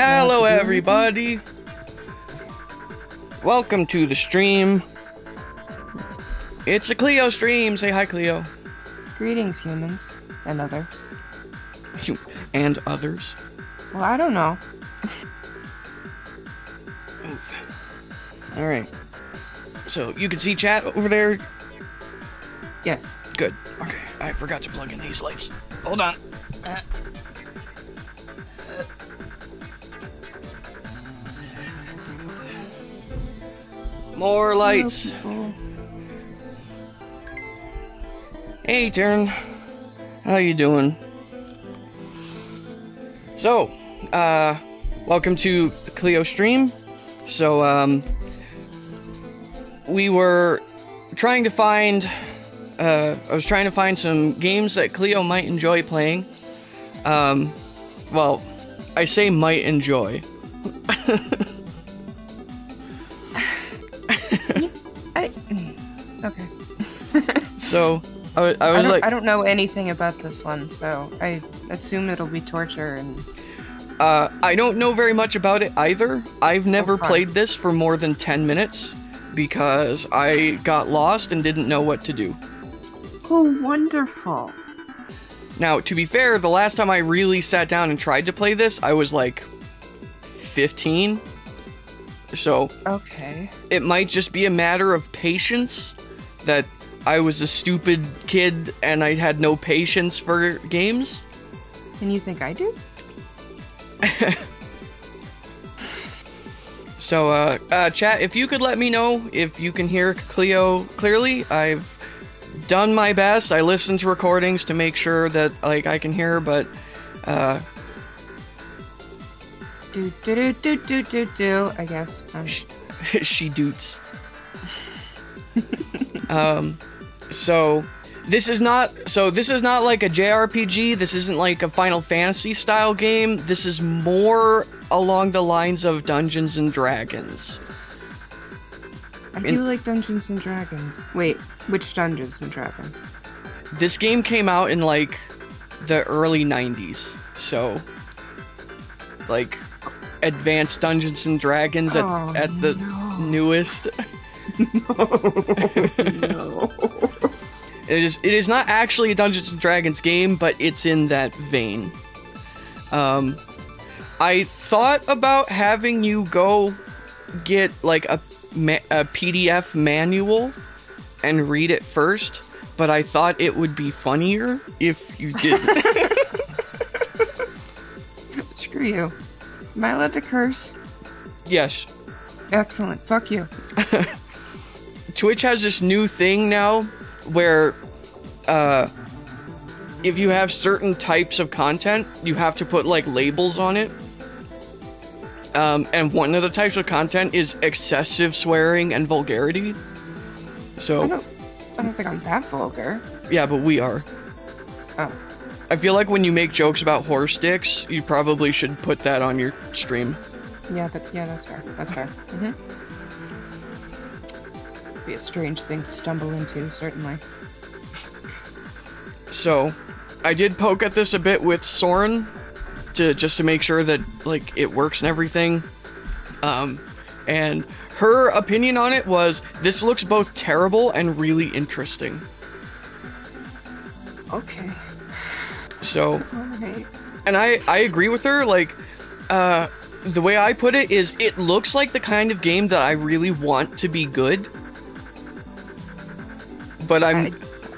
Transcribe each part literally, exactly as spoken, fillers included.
Hello everybody! Welcome to the stream. It's a Cleo stream! Say hi, Cleo. Greetings, humans. And others. You and others? Well, I don't know. Alright. So, you can see chat over there? Yes. Good. Okay, I forgot to plug in these lights. Hold on. Uh. More lights. Hello, hey, Taryn. How you doing? So, uh, welcome to Cleo stream. So, um, we were trying to find, uh, I was trying to find some games that Cleo might enjoy playing. Um, well, I say might enjoy. Okay. So, I, I was I like... I don't know anything about this one, so I assume it'll be torture and... Uh, I don't know very much about it either. I've never oh, played this for more than ten minutes, because I got lost and didn't know what to do. Oh, wonderful. Now, to be fair, the last time I really sat down and tried to play this, I was like... fifteen? So... Okay. It might just be a matter of patience. That I was a stupid kid and I had no patience for games. And you think I do? So, uh, uh, chat, if you could let me know if you can hear Cleo clearly. I've done my best. I listened to recordings to make sure that, like, I can hear, but, uh... Do, do, do, do, do, do, do, I guess. Um... She, she doots. Um, so this is not, so this is not like a J R P G. This isn't like a Final Fantasy style game. This is more along the lines of Dungeons and Dragons. I feel in, like Dungeons and Dragons. Wait, which Dungeons and Dragons? This game came out in like the early nineties. So like advanced Dungeons and Dragons at, oh, at the no. newest. No, no. It is, it is not actually a Dungeons and Dragons game, but it's in that vein. Um, I thought about having you go get like a, a P D F manual and read it first, but I thought it would be funnier if you didn't. Screw you. Am I allowed to curse? Yes. Excellent. Fuck you. Twitch has this new thing now where uh, if you have certain types of content, you have to put like labels on it. Um, and one of the types of content is excessive swearing and vulgarity. So I don't, I don't think I'm that vulgar. Yeah, but we are. Oh. I feel like when you make jokes about horse dicks, you probably should put that on your stream. Yeah, that's, yeah, that's fair. That's fair. Mm-hmm. Be a strange thing to stumble into, certainly. So, I did poke at this a bit with Soren to just to make sure that like it works and everything. Um, and her opinion on it was this looks both terrible and really interesting. Okay. So, all right. And I I agree with her. Like, uh, the way I put it is it looks like the kind of game that I really want to be good. But I'm,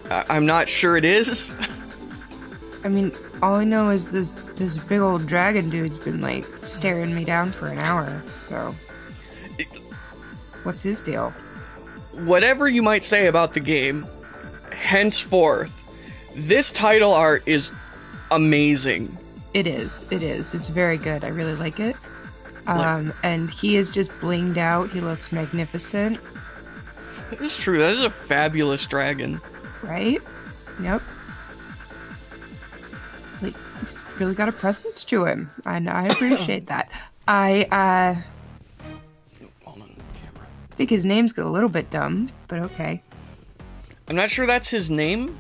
I, I'm not sure it is. I mean, all I know is this this big old dragon dude's been like staring me down for an hour. So, it, what's his deal? Whatever you might say about the game, henceforth, this title art is amazing. It is. It is. It's very good. I really like it. Um, like, and he is just blinged out. He looks magnificent. It's true. That is a fabulous dragon. Right? Yep. Like, he's really got a presence to him, and I appreciate that. I, uh... Hold on, camera. Think his name's got a little bit dumb, but okay. I'm not sure that's his name.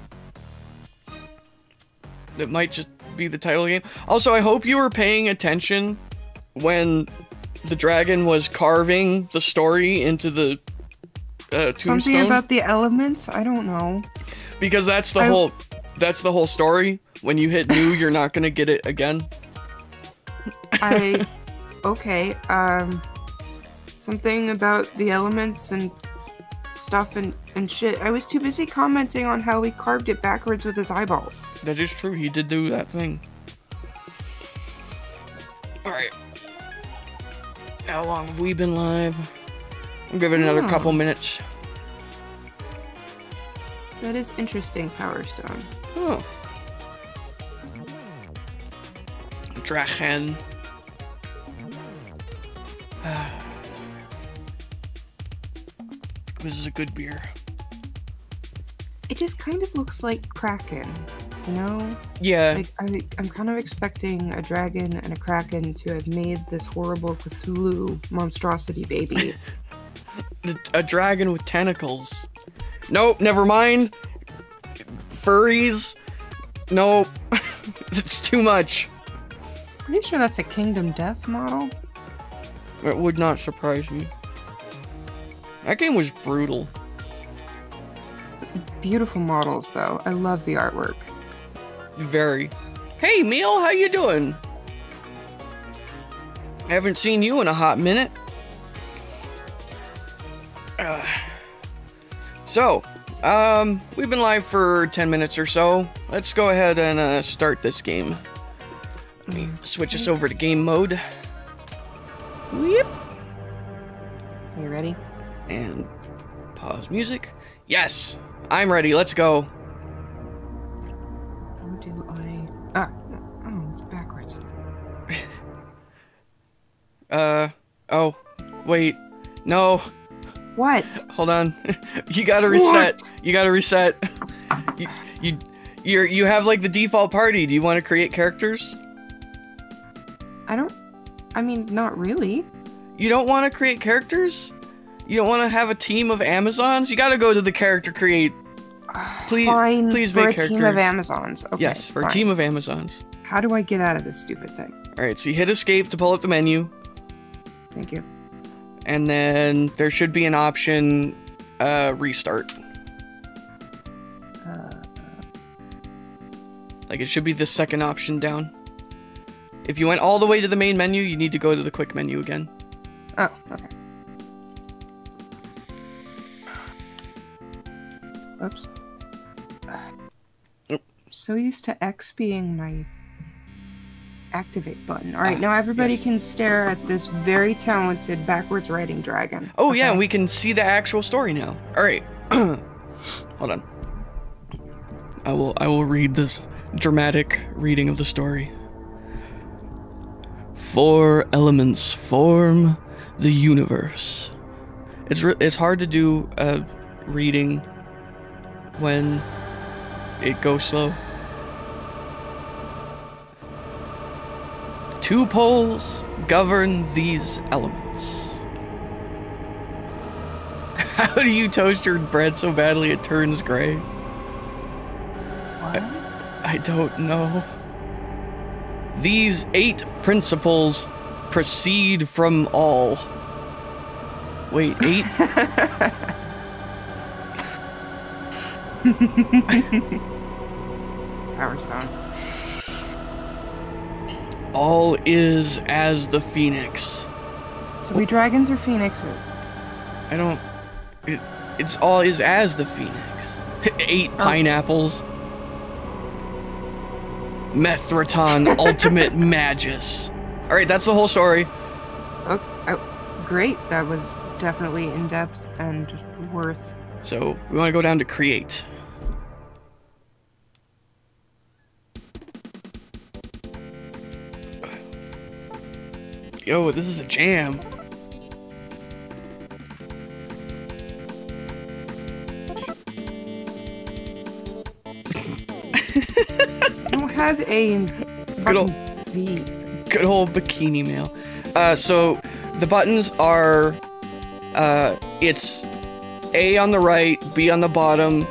That might just be the title of the game. Also, I hope you were paying attention when the dragon was carving the story into the uh, tombstone? Something about the elements? I don't know. Because that's the I... whole that's the whole story. When you hit new, you're not gonna get it again. I okay. Um, something about the elements and stuff and and shit. I was too busy commenting on how he carved it backwards with his eyeballs. That is true. He did do that thing. All right. How long have we been live? I'll give it yeah. another couple minutes. That is interesting, Powerstone. Oh. Drakkhen. This is a good beer. It just kind of looks like Kraken, you know? Yeah. Like, I, I'm kind of expecting a dragon and a Kraken to have made this horrible Cthulhu monstrosity baby. A dragon with tentacles. Nope, never mind. Furries. Nope. It's too much. Pretty sure that's a Kingdom Death model. It would not surprise me. That game was brutal. Beautiful models, though. I love the artwork. Very. Hey, Mil, how you doing? I haven't seen you in a hot minute. Uh, so, um, we've been live for ten minutes or so. Let's go ahead and uh, start this game. Let me switch us over to game mode. Yep. You ready? And pause music. Yes, I'm ready. Let's go. How do I? Ah, oh, it's backwards. uh, oh, wait, no. What? Hold on. You gotta reset. What? You gotta reset. You, you, you're, you have like the default party. Do you want to create characters? I don't. I mean, not really. You don't want to create characters? You don't want to have a team of Amazons? You got to go to the character create. Please, fine, please make characters. For a team of Amazons. Okay, yes, for fine. a team of Amazons. How do I get out of this stupid thing? All right, so you hit escape to pull up the menu. Thank you. And then there should be an option, uh, restart. Uh, like it should be the second option down. If you went all the way to the main menu, you need to go to the quick menu again. Oh, okay. Oops. I'm so used to X being my activate button. All right, ah, now everybody yes. can stare at this very talented backwards writing dragon. Oh, okay. Yeah, and we can see the actual story now. All right. Hold on. I will I will read this dramatic reading of the story. Four elements form the universe. It's it's hard to do a reading when it goes slow. Two poles govern these elements. How do you toast your bread so badly it turns gray? What? I, I don't know. These eight principles proceed from all. Wait, eight? Powerstone. All is as the phoenix. So we dragons are phoenixes. I don't. It, it's all is as the phoenix. Eight pineapples. Oh. Methraton ultimate magus. All right, that's the whole story. Okay. Oh, great. That was definitely in depth and worth. So we want to go down to create. Yo, this is a jam. I don't have a good old, good old bikini mail. Uh, so the buttons are, uh, it's A on the right, B on the bottom,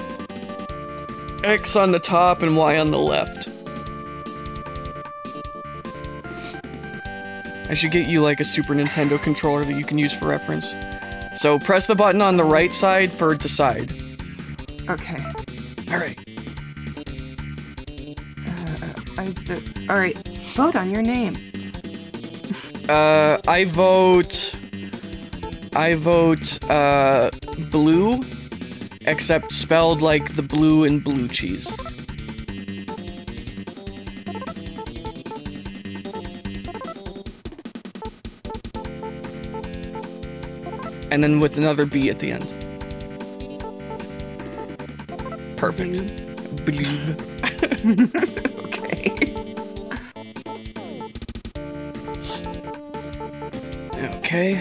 X on the top, and Y on the left. I should get you like a Super Nintendo controller that you can use for reference. So press the button on the right side for decide. Okay. Alright. Uh, I, so, Alright, vote on your name. uh, I vote... I vote, uh, blue, except spelled like the blue in blue cheese. And then with another B at the end. Perfect. Believe. Okay. Okay.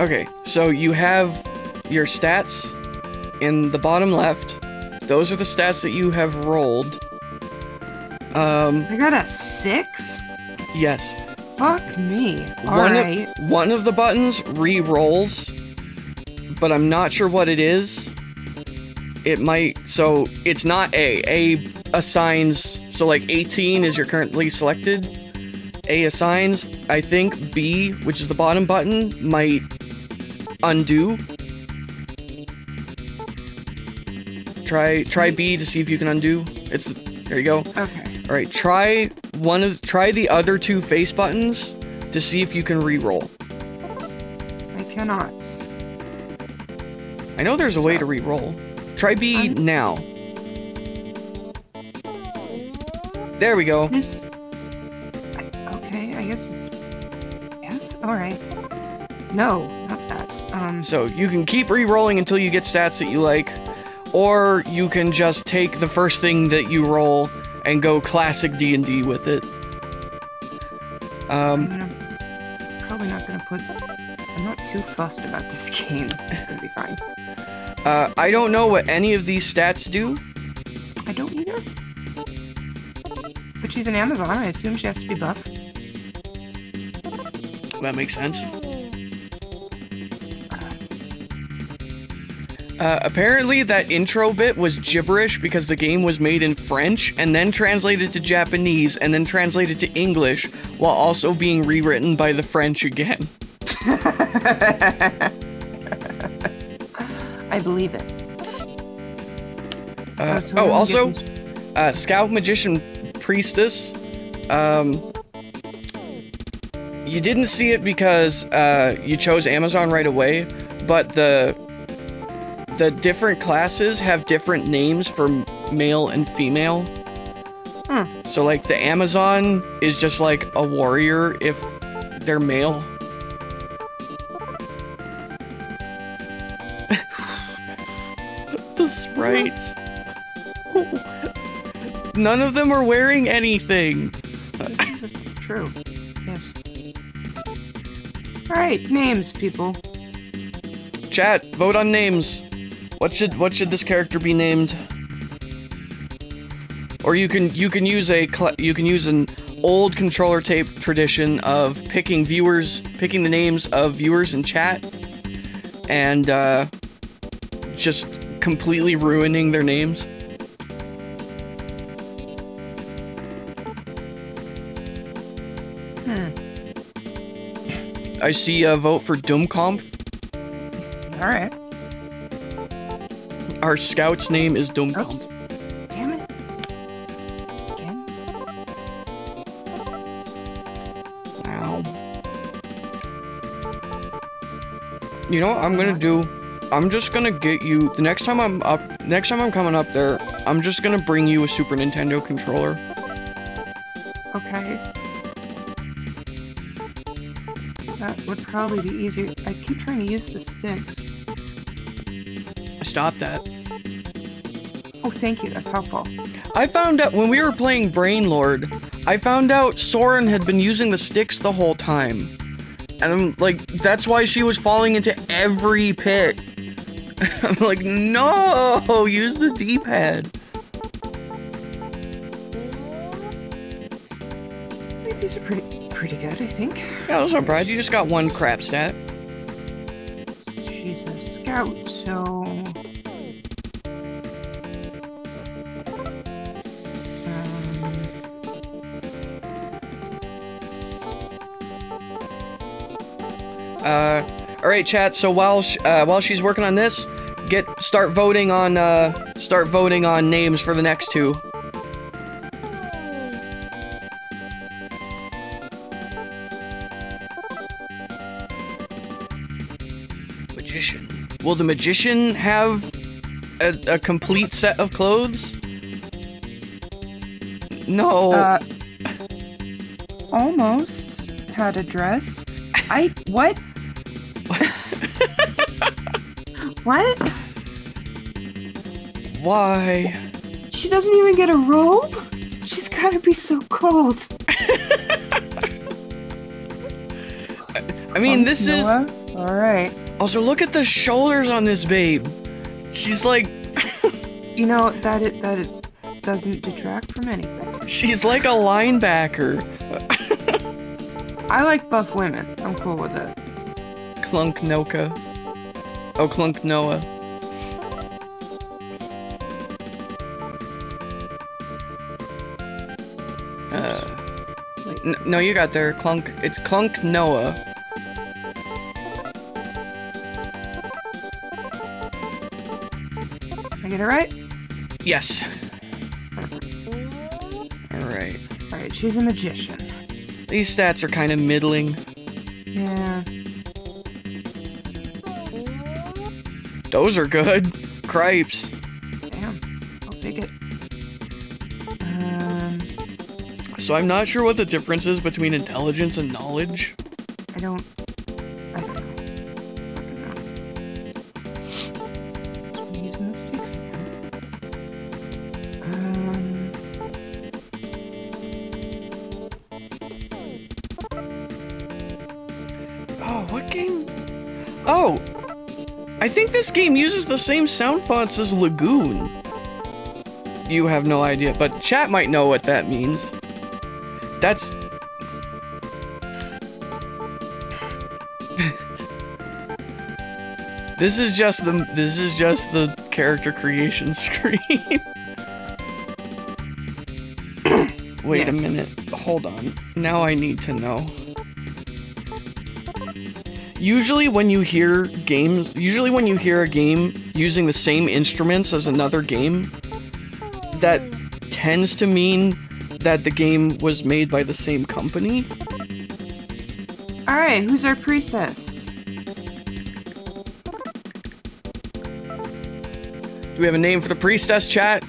Okay, so you have your stats in the bottom left. Those are the stats that you have rolled. Um, I got a six? Yes. Fuck me. Alright. One, one of the buttons re-rolls, but I'm not sure what it is. It might... So, it's not A. A assigns... So, like, eighteen is your currently selected. A assigns. I think B, which is the bottom button, might undo. Try, try B to see if you can undo. It's... The, there you go. Okay. All right, try one of try the other two face buttons to see if you can re-roll. I cannot. I know there's a way to re-roll. Try B I'm... now. There we go. This. Okay, I guess it's. Yes. All right. No, not that. Um. So you can keep re-rolling until you get stats that you like, or you can just take the first thing that you roll and go classic D and D with it. Um, I'm gonna, probably not gonna put... I'm not too fussed about this game. It's gonna be fine. Uh, I don't know what any of these stats do. I don't either. But she's an Amazon. I assume she has to be buff. That makes sense. Uh, apparently that intro bit was gibberish because the game was made in French and then translated to Japanese and then translated to English while also being rewritten by the French again. I believe it. Uh, oh, also, uh, Scout Magician Priestess, um, you didn't see it because uh, you chose Amazon right away, but the... The different classes have different names for male and female. Hmm. So, like, the Amazon is just, like, a warrior if they're male. The sprites. None of them are wearing anything. This is true. Yes. All right, names, people. Chat, vote on names. What should what should this character be named? Or you can you can use a you can use an old controller tape tradition of picking viewers picking the names of viewers in chat, and uh, just completely ruining their names. Hmm. I see a vote for Dummkampf. All right. Our scout's name is Dummkampf. Damn it. Again? Ow. You know what I'm gonna do? I'm just gonna get you the next time I'm up next time I'm coming up there, I'm just gonna bring you a Super Nintendo controller. Okay. That would probably be easier. I keep trying to use the sticks. Stop that. Oh, thank you. That's helpful. I found out when we were playing Brain Lord, I found out Soren had been using the sticks the whole time. And I'm like, that's why she was falling into every pit. I'm like, no, use the D-pad. These are pretty, pretty good, I think. Yeah, I was surprised. You just got one crap stat. She's a scout, so... Uh, all right, chat. So while sh uh, while she's working on this, get start voting on uh, start voting on names for the next two. Magician. Will the magician have a, a complete set of clothes? No. Uh, almost had a dress. I what? What? Why? She doesn't even get a robe? She's gotta be so cold. I mean, oh, this Noah? Is... Alright. Also, look at the shoulders on this babe. She's like... You know, that it, that it doesn't detract from anything. She's like a linebacker. I like buff women. I'm cool with it. Clunk Noka. Oh, Clunk Noah. Uh, no, you got there, Clunk. It's Clunk Noah. Did I get it right? Yes. Alright. Alright, she's a magician. These stats are kind of middling. Yeah. Those are good. Cripes. Damn. I'll take it. Um, so I'm not sure what the difference is between intelligence and knowledge. I don't... I don't know. I don't know. I'm using the sticks again. Um... Oh, what game? Oh! I think this game uses the same sound fonts as Lagoon. You have no idea, but chat might know what that means. That's... This is just the- this is just the character creation screen. Wait yes. a minute. Hold on. Now I need to know. Usually when you hear games, usually when you hear a game using the same instruments as another game, that tends to mean that the game was made by the same company. All right, who's our priestess? Do we have a name for the priestess, chat?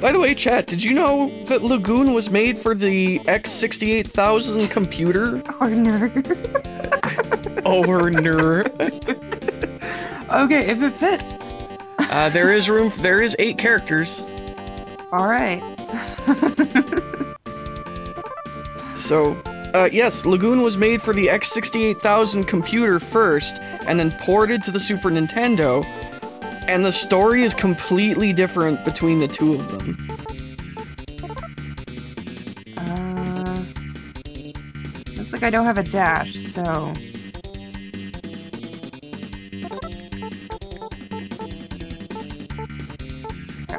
By the way, chat, did you know that Lagoon was made for the X sixty-eight thousand computer? Or nerd. Or nerd. Okay, if it fits. uh, there is room, for, there is eight characters. All right. So, uh, yes, Lagoon was made for the X sixty-eight thousand computer first, and then ported to the Super Nintendo. And the story is completely different between the two of them. Uh, looks like I don't have a dash, so... Got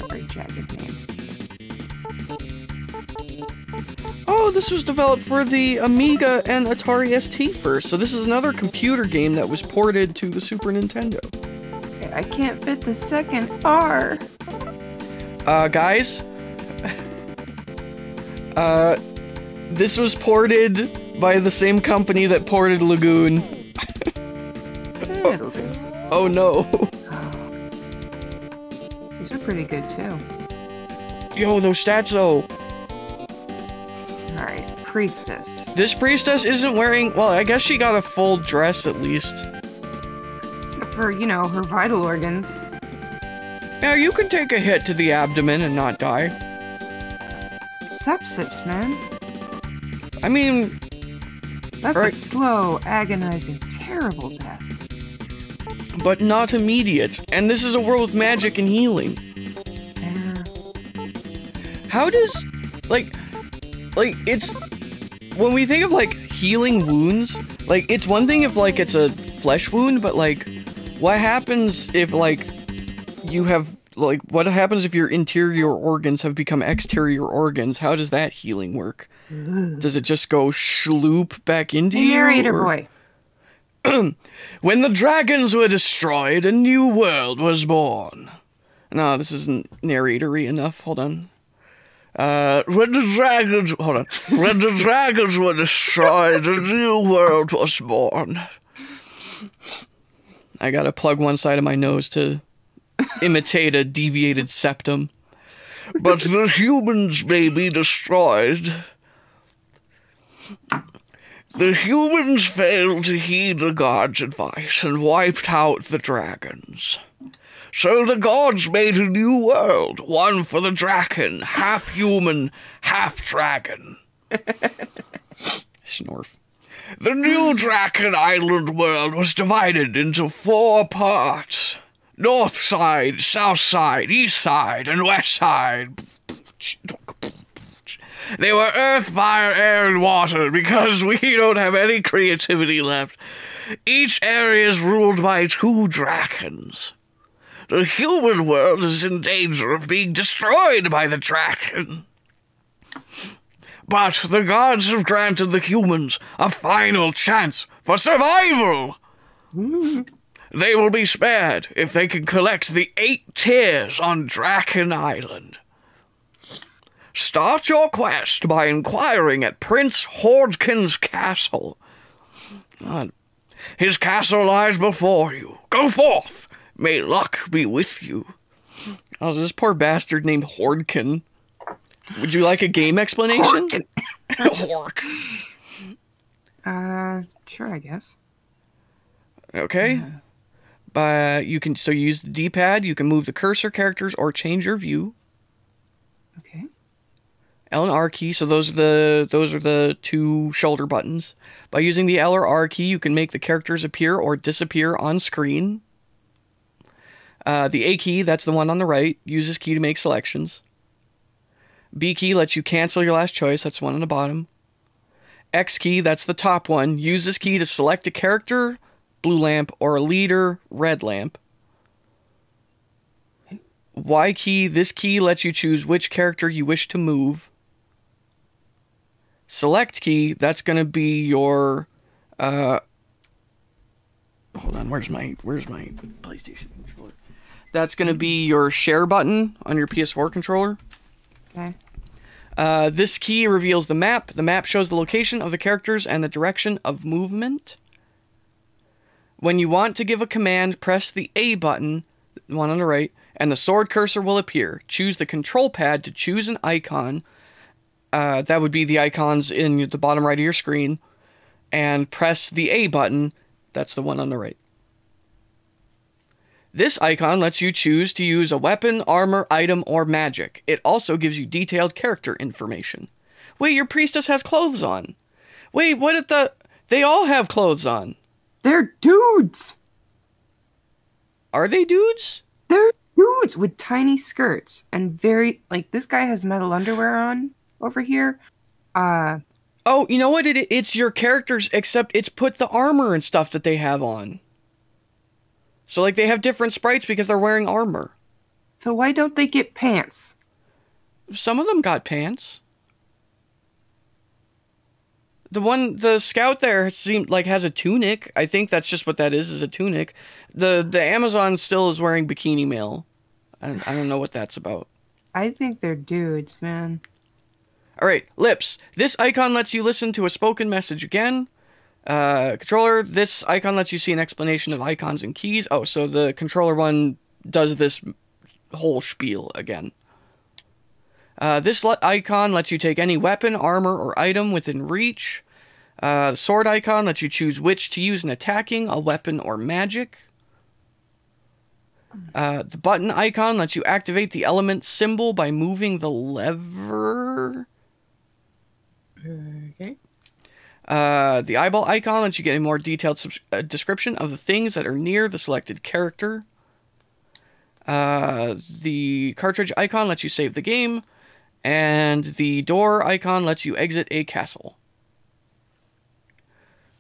very jagged name. Oh, this was developed for the Amiga and Atari S T first, so this is another computer game that was ported to the Super Nintendo. I can't fit the second R. Uh, guys. uh, this was ported by the same company that ported Lagoon. It'll do. Oh no. These are pretty good too. Yo, those stats though. All right, priestess. This priestess isn't wearing. Well, I guess she got a full dress at least. For, you know, her vital organs. Now you can take a hit to the abdomen and not die. Sepsis, man. I mean... That's right. A slow, agonizing, terrible death. But not immediate. And this is a world with magic and healing. Yeah. How does... Like... Like, it's... When we think of, like, healing wounds, like, it's one thing if, like, it's a flesh wound, but, like... What happens if, like, you have, like, what happens if your interior organs have become exterior organs? How does that healing work? Does it just go schloop back into you? Narrator boy. When the dragons were destroyed, a new world was born. No, this isn't narratory enough. Hold on. Uh, when the dragons... Hold on. When the dragons were destroyed, a new world was born. I gotta plug one side of my nose to imitate a deviated septum. But the humans may be destroyed. The humans failed to heed the gods' advice and wiped out the dragons. So the gods made a new world, one for the Drakkhen, half human, half dragon. Snorf. The new Drakkhen Island world was divided into four parts. North side, south side, east side, and west side. They were earth, fire, air, and water, because we don't have any creativity left. Each area is ruled by two Drakkens. The human world is in danger of being destroyed by the Drakkhen. But the gods have granted the humans a final chance for survival. They will be spared if they can collect the eight tears on Drakkhen Island. Start your quest by inquiring at Prince Hordkin's castle. God. His castle lies before you. Go forth. May luck be with you. Oh, this poor bastard named Hordkin. Would you like a game explanation? Hork. Uh, sure, I guess. Okay. Yeah. But you can so you use the D-pad, you can move the cursor characters or change your view. Okay. L and R key, so those are the those are the two shoulder buttons. By using the L or R key, you can make the characters appear or disappear on screen. Uh, the A key, that's the one on the right, use this key to make selections. B key lets you cancel your last choice, that's the one on the bottom. X key, that's the top one, use this key to select a character, blue lamp, or a leader, red lamp. Y key, this key lets you choose which character you wish to move. Select key, that's going to be your, uh, hold on, where's my, where's my PlayStation controller? That's going to be your share button on your P S four controller. Okay. Uh, this key reveals the map. The map shows the location of the characters and the direction of movement. When you want to give a command, press the A button, the one on the right, and the sword cursor will appear. Choose the control pad to choose an icon. Uh, that would be the icons in the bottom right of your screen. And press the A button. That's the one on the right. This icon lets you choose to use a weapon, armor, item, or magic. It also gives you detailed character information. Wait, your priestess has clothes on. Wait, what if the... They all have clothes on. They're dudes. Are they dudes? They're dudes with tiny skirts and very, like, this guy has metal underwear on over here. Uh, oh, you know what? It, it's your characters, except it's put the armor and stuff that they have on. So, like, they have different sprites because they're wearing armor. So why don't they get pants? Some of them got pants. The one, the scout there seemed like has a tunic. I think that's just what that is, is a tunic. The the Amazon still is wearing bikini mail. I don't, I don't know what that's about. I think they're dudes, man. All right, lips. This icon lets you listen to a spoken message again. Uh, controller, this icon lets you see an explanation of icons and keys. Oh, so the controller one does this whole spiel again. Uh, this le- icon lets you take any weapon, armor, or item within reach. Uh, the sword icon lets you choose which to use in attacking, a weapon, or magic. Uh, the button icon lets you activate the element symbol by moving the lever. Okay. Uh, the eyeball icon lets you get a more detailed uh, description of the things that are near the selected character. Uh, the cartridge icon lets you save the game. And the door icon lets you exit a castle.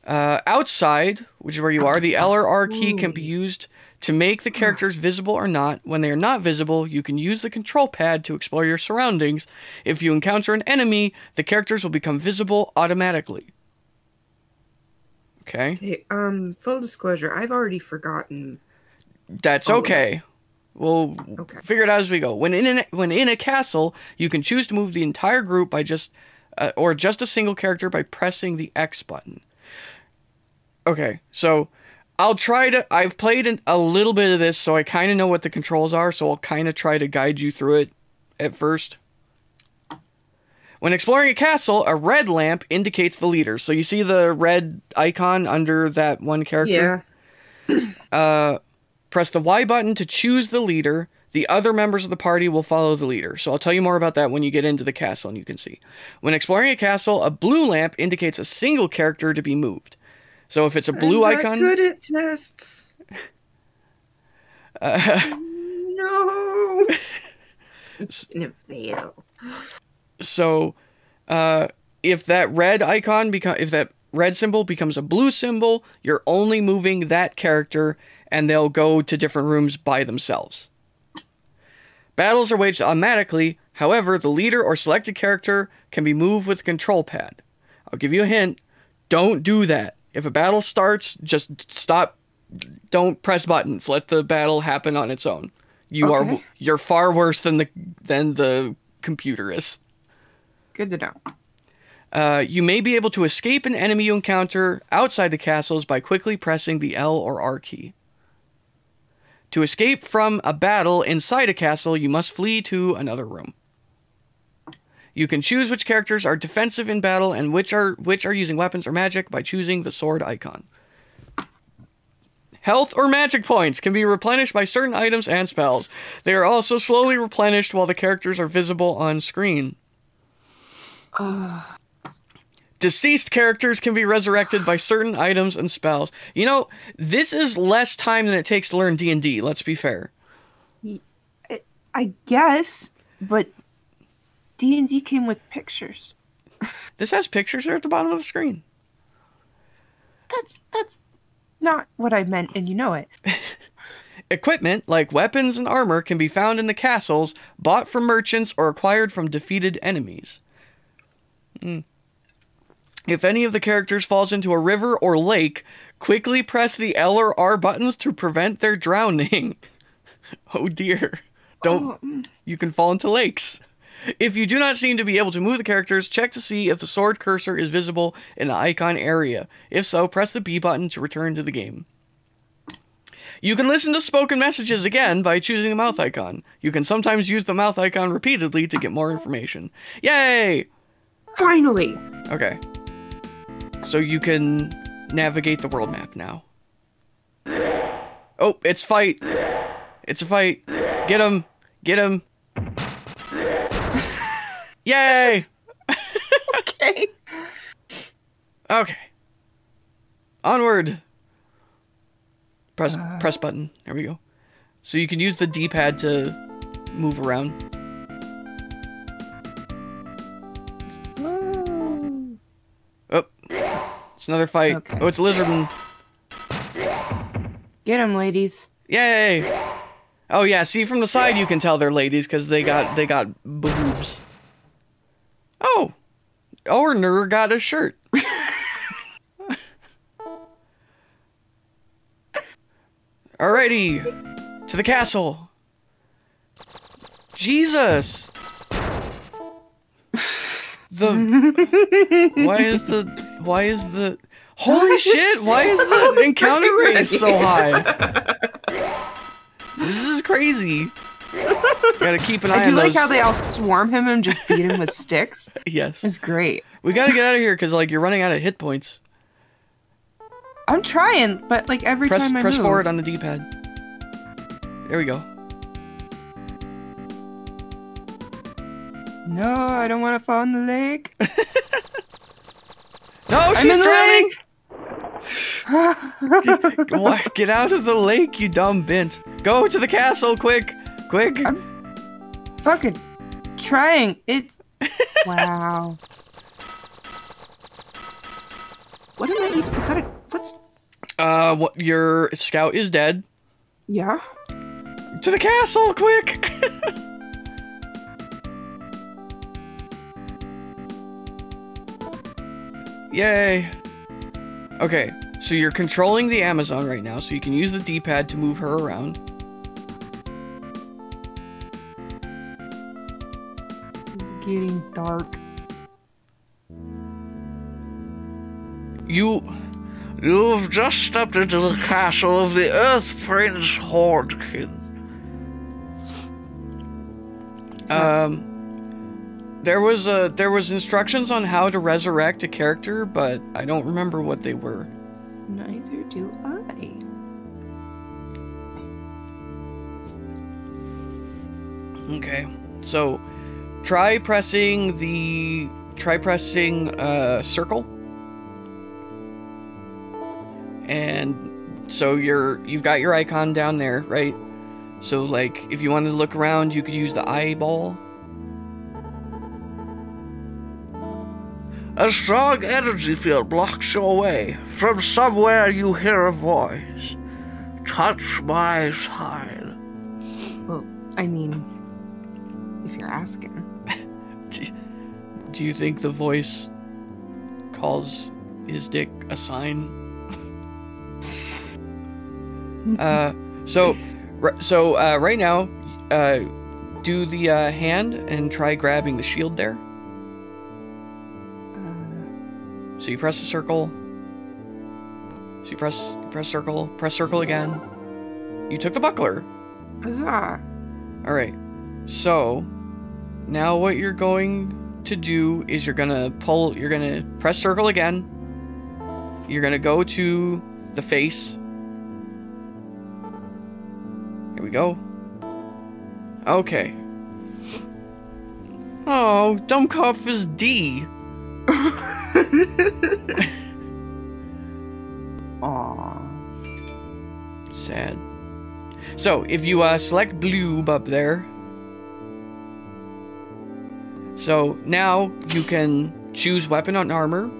Uh, outside, which is where you are, the L or R key can be used to make the characters visible or not. When they are not visible, you can use the control pad to explore your surroundings. If you encounter an enemy, the characters will become visible automatically. Okay. Hey, um, full disclosure, I've already forgotten. That's okay. We'll okay. figure it out as we go. When in an, when in a castle, you can choose to move the entire group by just, uh, or just a single character by pressing the X button. Okay, so I'll try to... I've played an, a little bit of this, so I kind of know what the controls are, so I'll kind of try to guide you through it at first. When exploring a castle, a red lamp indicates the leader. So you see the red icon under that one character? Yeah. uh, press the Y button to choose the leader. The other members of the party will follow the leader. So I'll tell you more about that when you get into the castle and you can see. When exploring a castle, a blue lamp indicates a single character to be moved. So if it's a blue I'm not icon, good at tests. Uh, no, it's gonna fail. So, uh, if that red icon become if that red symbol becomes a blue symbol, you're only moving that character, and they'll go to different rooms by themselves. Battles are waged automatically. However, the leader or selected character can be moved with the control pad. I'll give you a hint: don't do that. If a battle starts, just stop. Don't press buttons. Let the battle happen on its own. You okay. are you're far worse than the than the computer is. Good to know. Uh, you may be able to escape an enemy you encounter outside the castles by quickly pressing the L or R key. To escape from a battle inside a castle, you must flee to another room. You can choose which characters are defensive in battle and which are which are using weapons or magic by choosing the sword icon. Health or magic points can be replenished by certain items and spells. They are also slowly replenished while the characters are visible on screen. Uh. Deceased characters can be resurrected by certain items and spells. You know, this is less time than it takes to learn D and D, let's be fair. I guess, but... D and D came with pictures. This has pictures there at the bottom of the screen. That's that's not what I meant, and you know it. Equipment, like weapons and armor, can be found in the castles, bought from merchants, or acquired from defeated enemies. Mm. If any of the characters falls into a river or lake, quickly press the L or R buttons to prevent their drowning. Oh dear. Don't. Oh. You can fall into lakes. If you do not seem to be able to move the characters, check to see if the sword cursor is visible in the icon area. If so, press the B button to return to the game. You can listen to spoken messages again by choosing the mouth icon. You can sometimes use the mouth icon repeatedly to get more information. Yay! Finally! Okay. So you can navigate the world map now. Oh, it's fight! It's a fight! Get him! Get him! Yay! Okay. Okay. Onward. Press uh, press button. There we go. So you can use the D-pad to move around. Whoa. Oh. It's another fight. Okay. Oh, it's a lizardman. Get him, ladies. Yay! Oh yeah, see from the side you can tell they're ladies because they got they got boobs. Oh, Orner got a shirt. Alrighty, to the castle. Jesus. The why is the why is the holy shit? Why is the encounter rate so high? This is crazy. Gotta keep an eye on those. I do like how they all swarm him and just beat him with sticks. Yes. It's great. We gotta get out of here because, like, you're running out of hit points. I'm trying, but, like, every press, time I press move... Press forward on the D-pad. There we go. No, I don't want to fall in the lake. No, she's I'm drowning! Get, get out of the lake, you dumb bint. Go to the castle, quick! Quick! I'm fucking trying. It's wow. What did I eat? Is that a... What's... Uh, what, your scout is dead. Yeah. To the castle, quick! Yay. Okay, so you're controlling the Amazon right now, so you can use the D-pad to move her around. It's getting dark. You... You've just stepped into the castle of the Earth Prince Hordkin. Um, there was a there was instructions on how to resurrect a character, but I don't remember what they were. Neither do I. Okay, so try pressing the try pressing uh, circle. And so you're, you've got your icon down there, right? So like, if you wanted to look around, you could use the eyeball. A strong energy field blocks your way. From somewhere you hear a voice. Touch my side. Well, I mean, if you're asking. Do you think the voice calls his dick a sign? uh, so, so uh, right now, uh, do the uh, hand and try grabbing the shield there. Uh, so you press the circle. So you press, press circle, press circle again. You took the buckler. Huzzah! All right. So now what you're going to do is you're gonna pull. You're gonna press circle again. You're gonna go to the face. Here we go. Okay. Oh, Dummkopf is D. Aww. Sad. So, if you uh, select Bloob up there. So, now you can choose weapon on armor.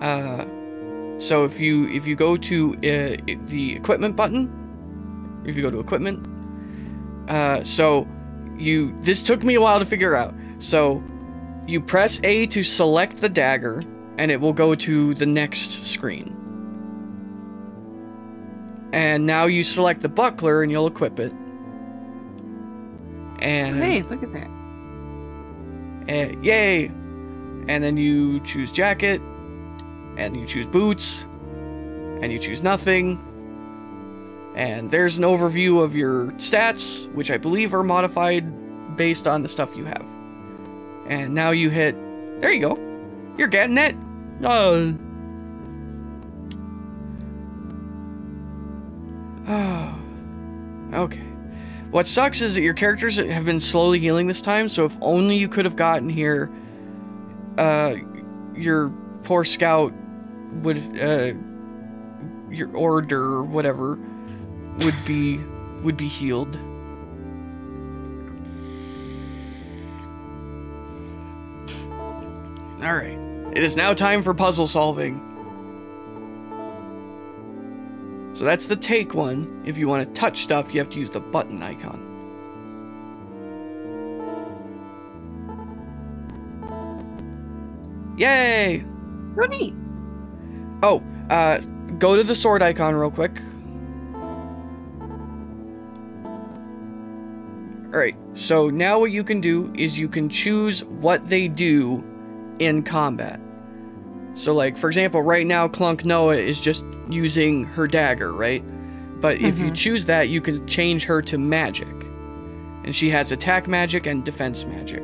Uh... So if you if you go to uh, the equipment button, if you go to equipment, uh, so you this took me a while to figure out. So you press A to select the dagger, and it will go to the next screen. And now you select the buckler, and you'll equip it. And hey, look at that! Uh, yay! And then you choose jacket. And you choose boots, and you choose nothing, and there's an overview of your stats, which I believe are modified based on the stuff you have. And now you hit, there you go, you're getting it. Uh. Oh. Okay. What sucks is that your characters have been slowly healing this time, so if only you could have gotten here, uh, your... poor scout would uh your order or whatever would be would be healed. All right, it is now time for puzzle solving. So that's the take one. If you want to touch stuff, you have to use the button icon. Yay! So neat. Oh, uh, go to the sword icon real quick. Alright, so now what you can do is you can choose what they do in combat. So like, for example, right now Clunk Noah is just using her dagger, right? But mm-hmm. if you choose that, you can change her to magic. And she has attack magic and defense magic.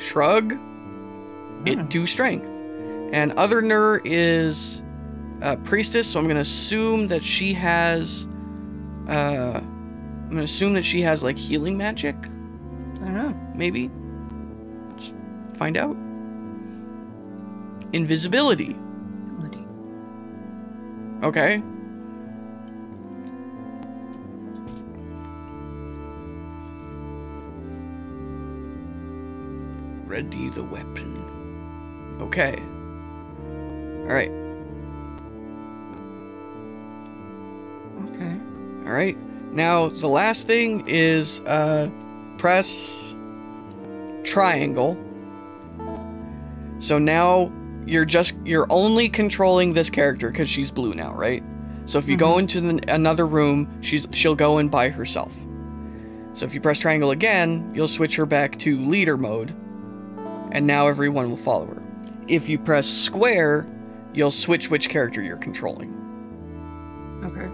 Shrug, it mm. do strength. And other Ner is a priestess, so I'm gonna assume that she has uh I'm gonna assume that she has like healing magic. I don't know. Maybe. Just find out. Invisibility. Invisibility. Okay. ready the weapon. Okay. Alright. Okay. Alright. Now, the last thing is uh, press triangle. So now you're just, you're only controlling this character because she's blue now, right? So if you mm-hmm. go into the, another room, she's she'll go in by herself. So if you press triangle again, you'll switch her back to leader mode, and now everyone will follow her. If you press square, you'll switch which character you're controlling. Okay.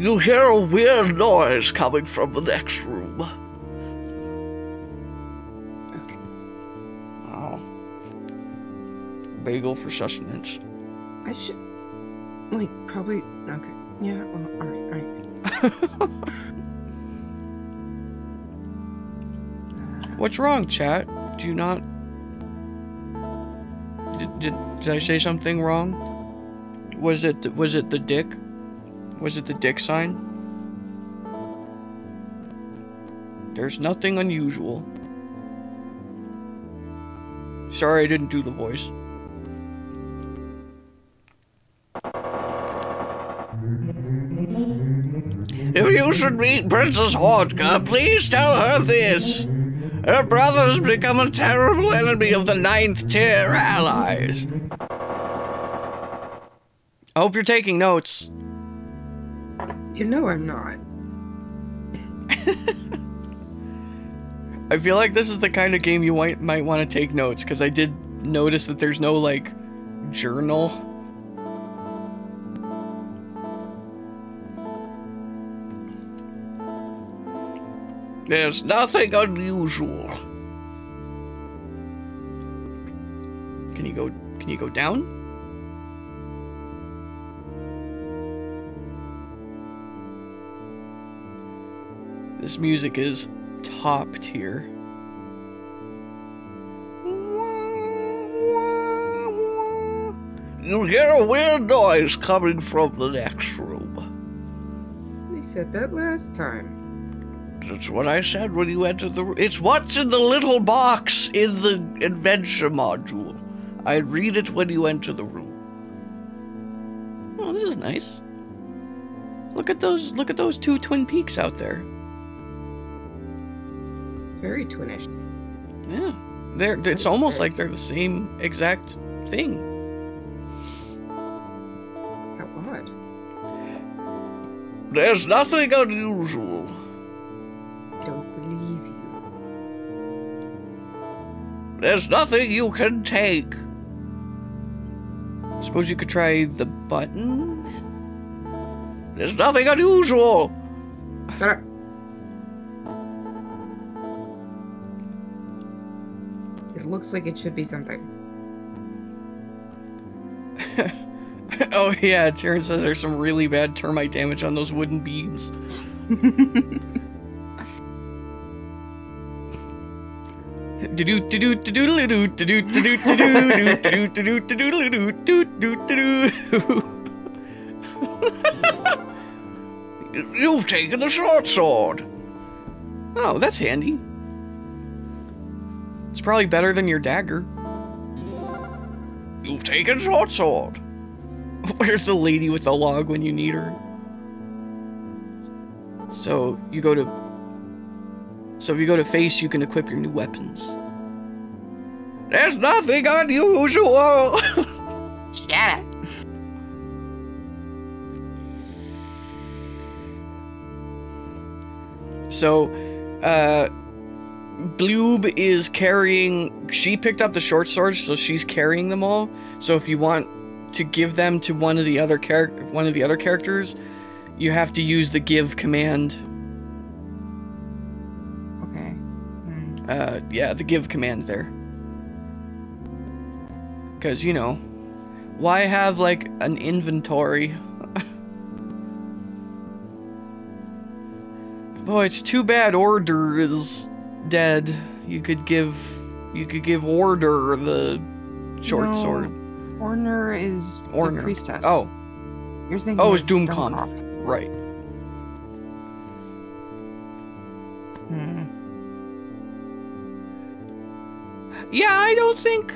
You hear a weird noise coming from the next room. Okay. Oh. Bagel for sustenance. I should... Like, probably... Okay. Yeah, well, alright, alright. What's wrong, chat? Do you not... Did, did, did I say something wrong? Was it, was it the dick? Was it the dick sign? There's nothing unusual. Sorry, I didn't do the voice. If you should meet Princess Hortka, please tell her this. Her brother has become a terrible enemy of the ninth tier allies. I hope you're taking notes. You know I'm not. I feel like this is the kind of game you might, might want to take notes, because I did notice that there's no, like, journal. There's nothing unusual. Can you go, can you go down? This music is top tier. You hear a weird noise coming from the next room. We said that last time. That's what I said when you entered the room. It's what's in the little box in the adventure module. I read it when you enter the room. Oh, this is nice. Look at those, look at those two twin peaks out there. Very twinish. Yeah, they're, they're, it's almost like they're the same exact thing. How odd. There's nothing unusual. Don't believe you. There's nothing you can take. Suppose you could try the button? There's nothing unusual. Shut up. Looks like it should be something. Oh yeah, Taryn says there's some really bad termite damage on those wooden beams. You've taken the short sword. Oh, that's handy. It's probably better than your dagger. You've taken short sword. Where's the lady with the log when you need her? So you go to... So if you go to face, you can equip your new weapons. There's nothing unusual! Shut up. So, uh... Bloob is carrying, she picked up the short swords, so she's carrying them all. So if you want to give them to one of the other character, one of the other characters, you have to use the give command. Okay. Mm. Uh, yeah, the give command there. Because, you know, why have, like, an inventory? Boy, it's too bad order is... dead. You could give you could give Order the short no, sword. Orner is Orner. The priestess. Oh. You're thinking oh, it's Doomconf. Right. Hmm. Yeah, I don't think...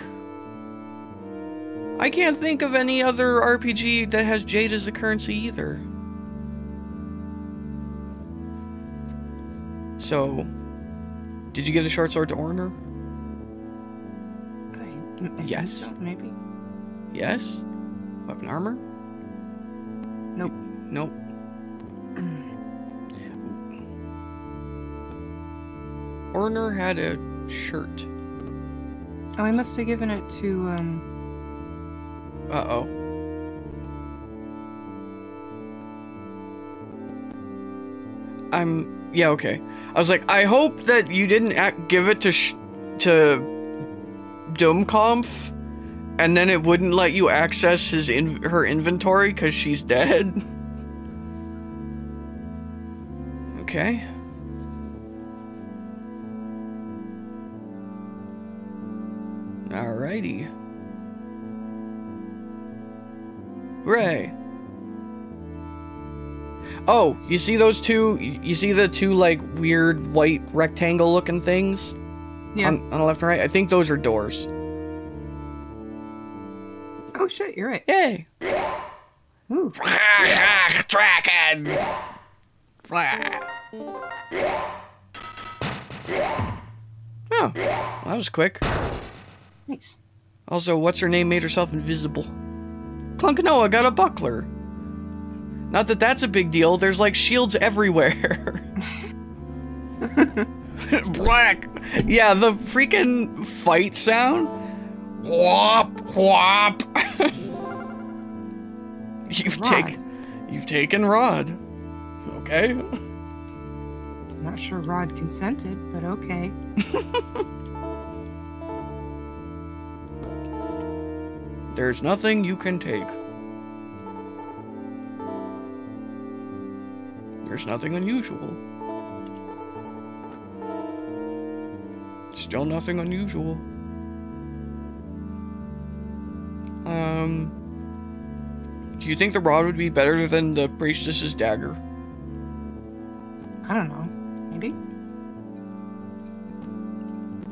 I can't think of any other R P G that has jade as a currency either. So, did you give the short sword to Ormer? I, I yes. So, maybe. Yes. Weapon armor? Nope. Nope. Orner had a shirt. Oh, I must have given it to, um... Uh-oh. I'm... Yeah, okay. I was like, I hope that you didn't act, give it to... Sh to... Dummkampf, and then it wouldn't let you access his in her inventory because she's dead. Okay. Alrighty. Ray. Oh, you see those two? You see the two, like, weird white rectangle looking things? Yeah. On, on the left and right? I think those are doors. Oh, shit, you're right. Yay! Ooh. Drakkhen! Oh, well, that was quick. Nice. Also, what's her name made herself invisible? Klunkanoa got a buckler. Not that that's a big deal. There's like shields everywhere. Black. Yeah, the freaking fight sound. Whop whop. You've taken, you've taken Rod. Okay. I'm not sure Rod consented, but okay. There's nothing you can take. There's nothing unusual. Still nothing unusual. Um... Do you think the rod would be better than the priestess's dagger? I don't know. Maybe?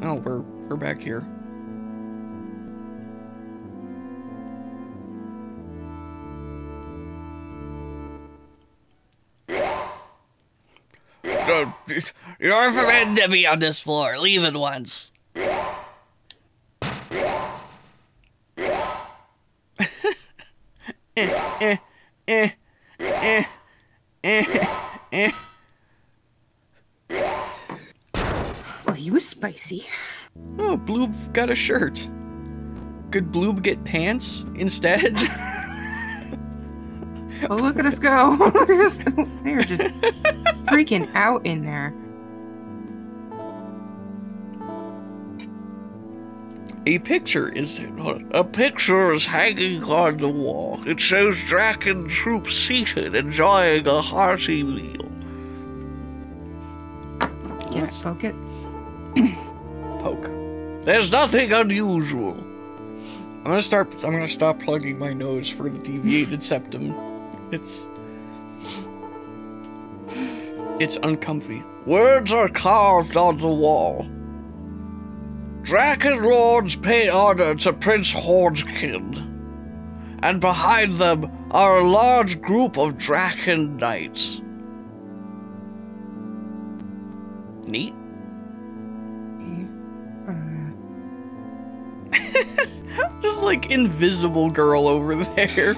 Oh, we're, we're back here. You're forbidden to be on this floor. Leave at once. eh, eh, eh, eh, eh, eh. Well, he was spicy. Oh, Bloob got a shirt. Could Bloob get pants instead? Oh, look at us go. They are just freaking out in there. A picture is a picture is hanging on the wall. It shows Drakkhen troops seated, enjoying a hearty meal. Yes, poke it. Poke. There's nothing unusual. I'm gonna start. I'm gonna stop plugging my nose for the deviated septum. It's... It's uncomfy. Words are carved on the wall. Drakkhen lords pay honor to Prince Hornkind. And behind them are a large group of Drakkhen knights. Neat. Uh. Just like invisible girl over there.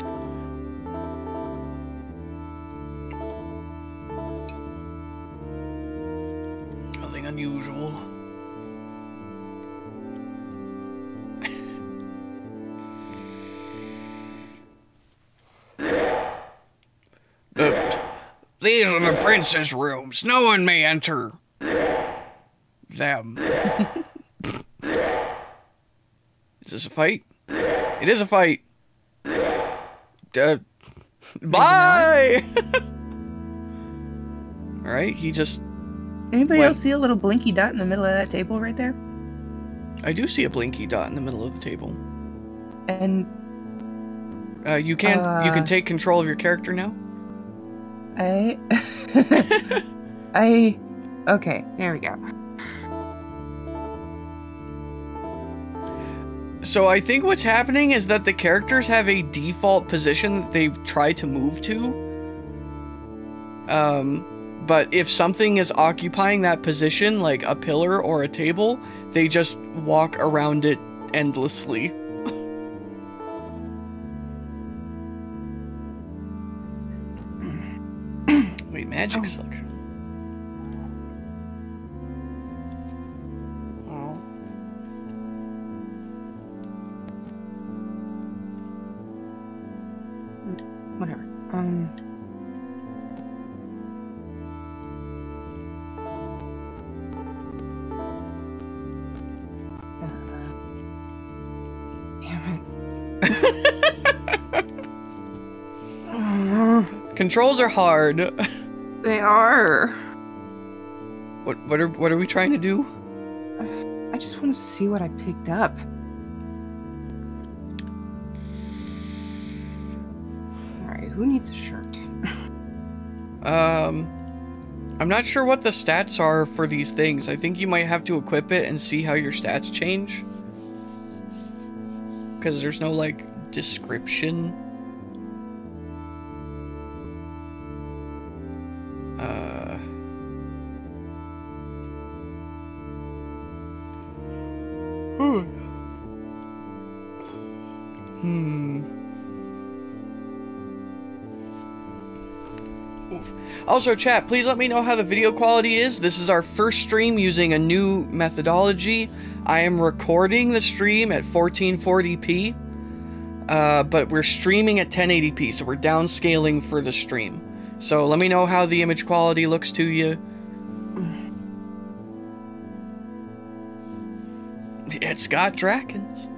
These are the prince's rooms. No one may enter them. Is this a fight? It is a fight. Uh, bye! Alright, he just... Anybody went. Else see a little blinky dot in the middle of that table right there? I do see a blinky dot in the middle of the table. And... Uh, you can, uh, you can take control of your character now? I, I, okay, there we go. So I think what's happening is that the characters have a default position that they've tried to move to. Um, but if something is occupying that position, like a pillar or a table, they just walk around it endlessly. Wait, magic oh. suction. Whatever. Um. Damn it. Controls are hard. They are. What? What are? What are we trying to do? I just want to see what I picked up. Who needs a shirt? um, I'm not sure what the stats are for these things. I think you might have to equip it and see how your stats change. Because there's no, like, description. Uh... Hmm... Hmm... Also, chat, please let me know how the video quality is. This is our first stream using a new methodology. I am recording the stream at fourteen forty p, uh, but we're streaming at ten eighty p, so we're downscaling for the stream. So let me know how the image quality looks to you. It's got Drakkens.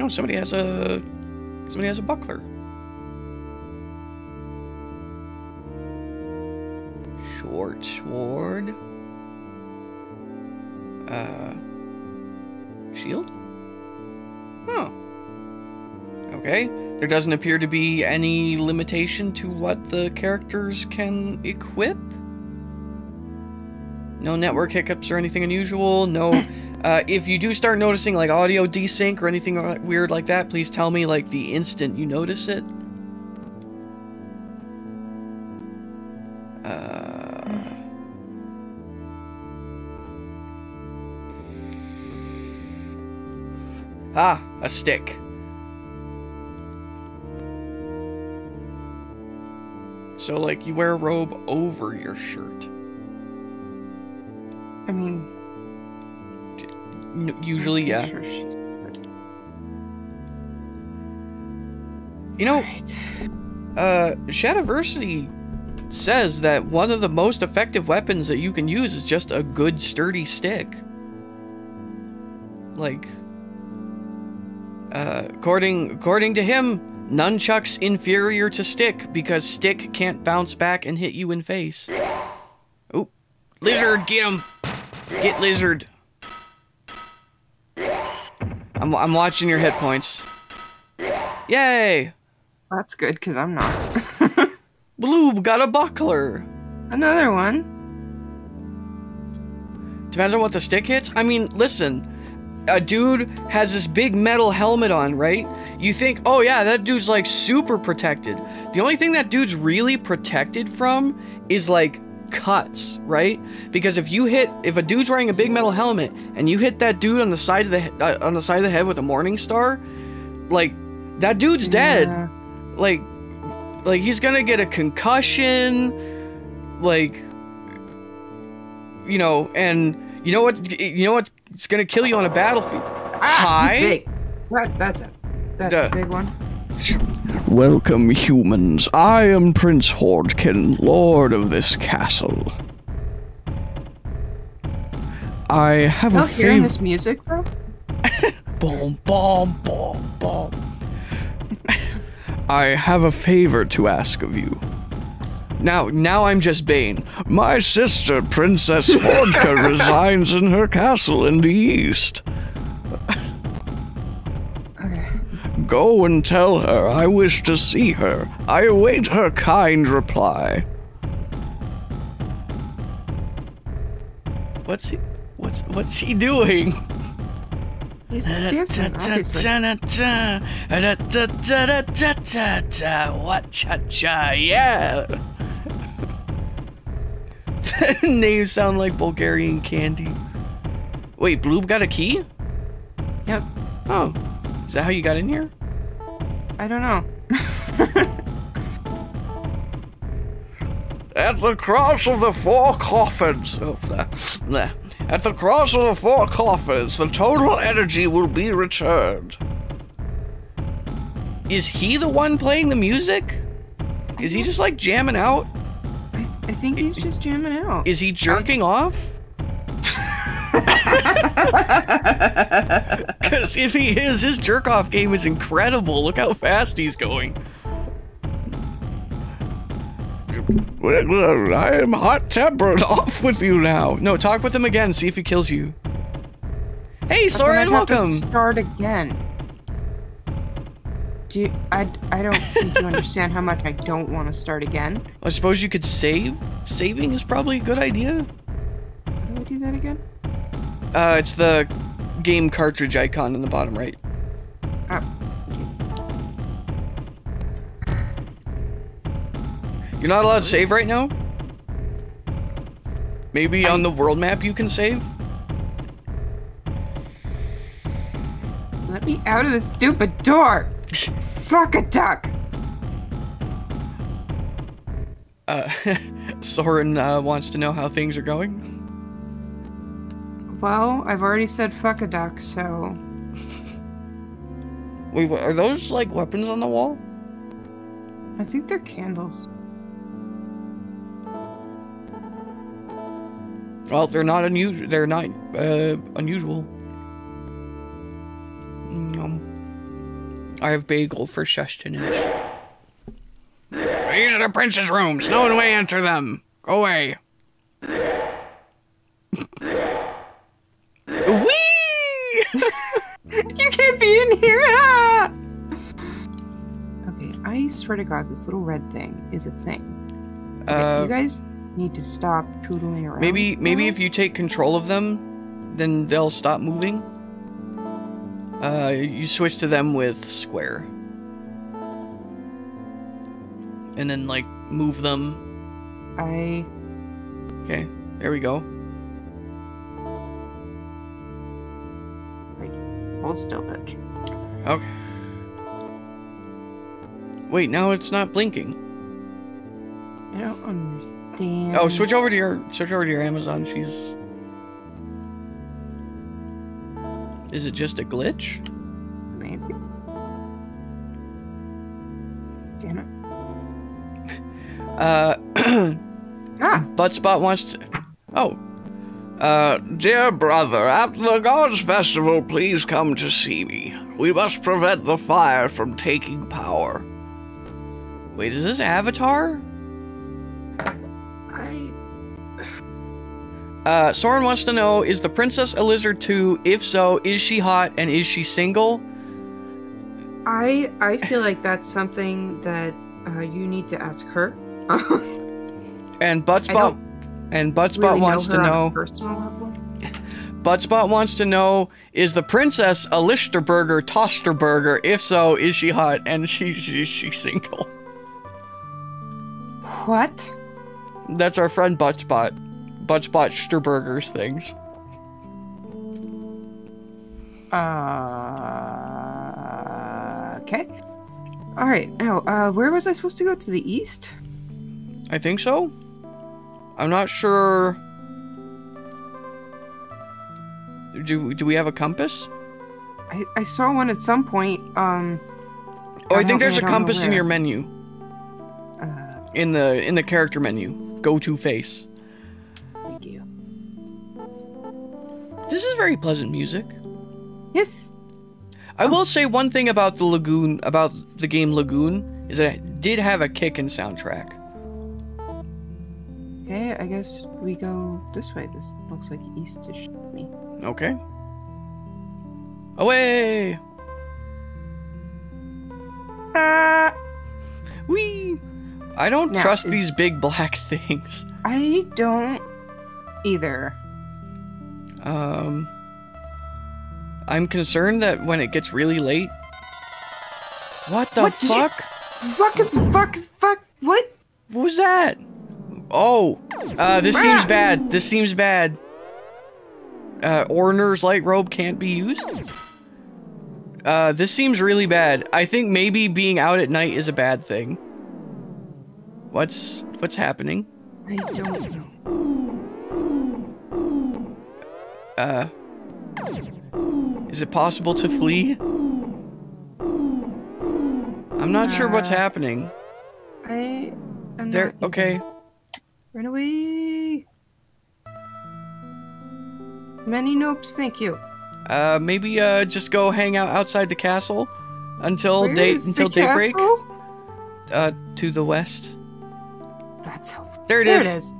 Oh, somebody has a... Somebody has a buckler. Short sword. Uh, shield? Huh. Okay. There doesn't appear to be any limitation to what the characters can equip. No network hiccups or anything unusual. No. Uh, if you do start noticing like audio desync or anything weird like that, please tell me like the instant you notice it. Ah, a stick. So, like, you wear a robe over your shirt. I mean... Usually, yeah. Sure she's good. You know, right. uh, Shadowversity says that one of the most effective weapons that you can use is just a good, sturdy stick. Like... Uh, according according to him, nunchuck's inferior to stick because stick can't bounce back and hit you in face. Oop. Lizard, get him! Get lizard. I'm, I'm watching your hit points. Yay! That's good, because I'm not. Bloob got a buckler! Another one. Depends on what the stick hits? I mean, listen... A dude has this big metal helmet on, right? You think, oh yeah, that dude's like super protected. The only thing that dude's really protected from is like cuts, right? Because if you hit, if a dude's wearing a big metal helmet and you hit that dude on the side of the uh, on the side of the head with a morning star, like that dude's dead. Yeah. Like, like he's gonna get a concussion, like, you know, and you know what, you know what's It's gonna kill you on a battlefield. Ah, hi. He's big. That, that's a, that's Duh. a big one. Welcome, humans. I am Prince Hordkin, lord of this castle. I have You're a favorite. hearing this music, bro? Boom, boom, boom, boom. I have a favor to ask of you. Now, now I'm just Bane. My sister, Princess Hordka, resides in her castle in the east. Okay. Go and tell her I wish to see her. I await her kind reply. What's he? What's what's he doing? He's dancing, obviously. What cha cha? Yeah. Names sound like Bulgarian candy. Wait, Bloob got a key? Yep. Oh, is that how you got in here? I don't know. At the cross of the four coffins, oh, nah, nah. At the cross of the four coffins, the total energy will be returned. Is he the one playing the music? Is he just like jamming out? I, th I think he's just jamming out. Is he jerking I... off? Because if he is, his jerk-off game is incredible. Look how fast he's going. I am hot-tempered. Off with you now. No, talk with him again. See if he kills you. Hey, Soren, welcome. Have to start again. Do you, I? I don't think you understand how much I don't want to start again. I suppose you could save. Saving is probably a good idea. How do I do that again? Uh, it's the game cartridge icon in the bottom right. Oh. You're not allowed to save right now? Maybe I... on the world map you can save? Let me out of the stupid door! Fuck a duck! Uh, Soren uh, wants to know how things are going. Well, I've already said fuck a duck, so... Wait, are those, like, weapons on the wall? I think they're candles. Well, they're not unusual. They're not, uh, unusual. Yum. I have bagel for sustenance. These are the prince's rooms. No one may enter them. Go away. Whee! You can't be in here! Ah! Okay, I swear to God, this little red thing is a thing. Okay, uh, you guys need to stop tootling around. Maybe, maybe if you take control of them, then they'll stop moving. Uh, you switch to them with square, and then like move them. I. Okay, there we go. Hold still, bitch. Okay. Wait, now it's not blinking. I don't understand. Oh, switch over to your switch over to your Amazon. She's. Is it just a glitch? Maybe. Damn it. Uh. Ah. Buttspot wants to. Oh. Uh, dear brother, after the Gods Festival, please come to see me. We must prevent the fire from taking power. Wait, is this Avatar? I... Uh, Soren wants to know, is the Princess a lizard too? If so, is she hot and is she single? I, I feel like that's something that, uh, you need to ask her. And Buttspot... And Buttspot really wants know to know. Buttspot wants to know: is the princess a Lichterburger, Tosterburger? If so, is she hot and she she she single? What? That's our friend Buttspot. Buttspot Lichterburgers things. Uh. Okay. All right. Now, uh, where was I supposed to go? To the east? I think so. I'm not sure. Do do we have a compass? I, I saw one at some point. Um, oh, I think there's a compass in your menu. Uh, in the in the character menu, go to face. Thank you. This is very pleasant music. Yes. I um, will say one thing about the Lagoon, about the game Lagoon, is that it did have a kickin' soundtrack. Okay, I guess we go this way. This looks like east-ish to me. Okay. Away! Ah! Whee! I don't now, trust these big black things. I don't either. Um, I'm concerned that when it gets really late. What the what fuck? Fucking fuck fuck what? What was that? Oh, uh, this seems bad. This seems bad. Uh, Orner's light robe can't be used. Uh, this seems really bad. I think maybe being out at night is a bad thing. What's what's happening? I don't know. Uh, is it possible to flee? I'm not uh, sure what's happening. I am there. Not okay. Run away. Many nopes, thank you. Uh, maybe uh, just go hang out outside the castle until Where day is until the daybreak. Castle? Uh, to the west. That's helpful. There it there is. It is.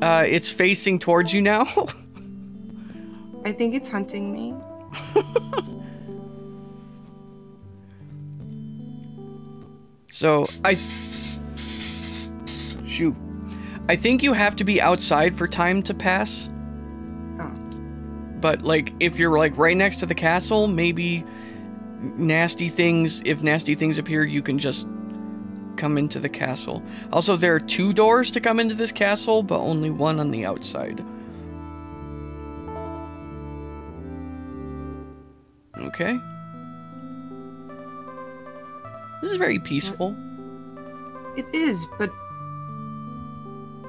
Uh, it's facing towards you now. I think it's hunting me. So, I... Shoot. I think you have to be outside for time to pass. Oh. But, like, if you're, like, right next to the castle, maybe nasty things... If nasty things appear, you can just come into the castle. Also, there are two doors to come into this castle, but only one on the outside. Okay. This is very peaceful. It is, but...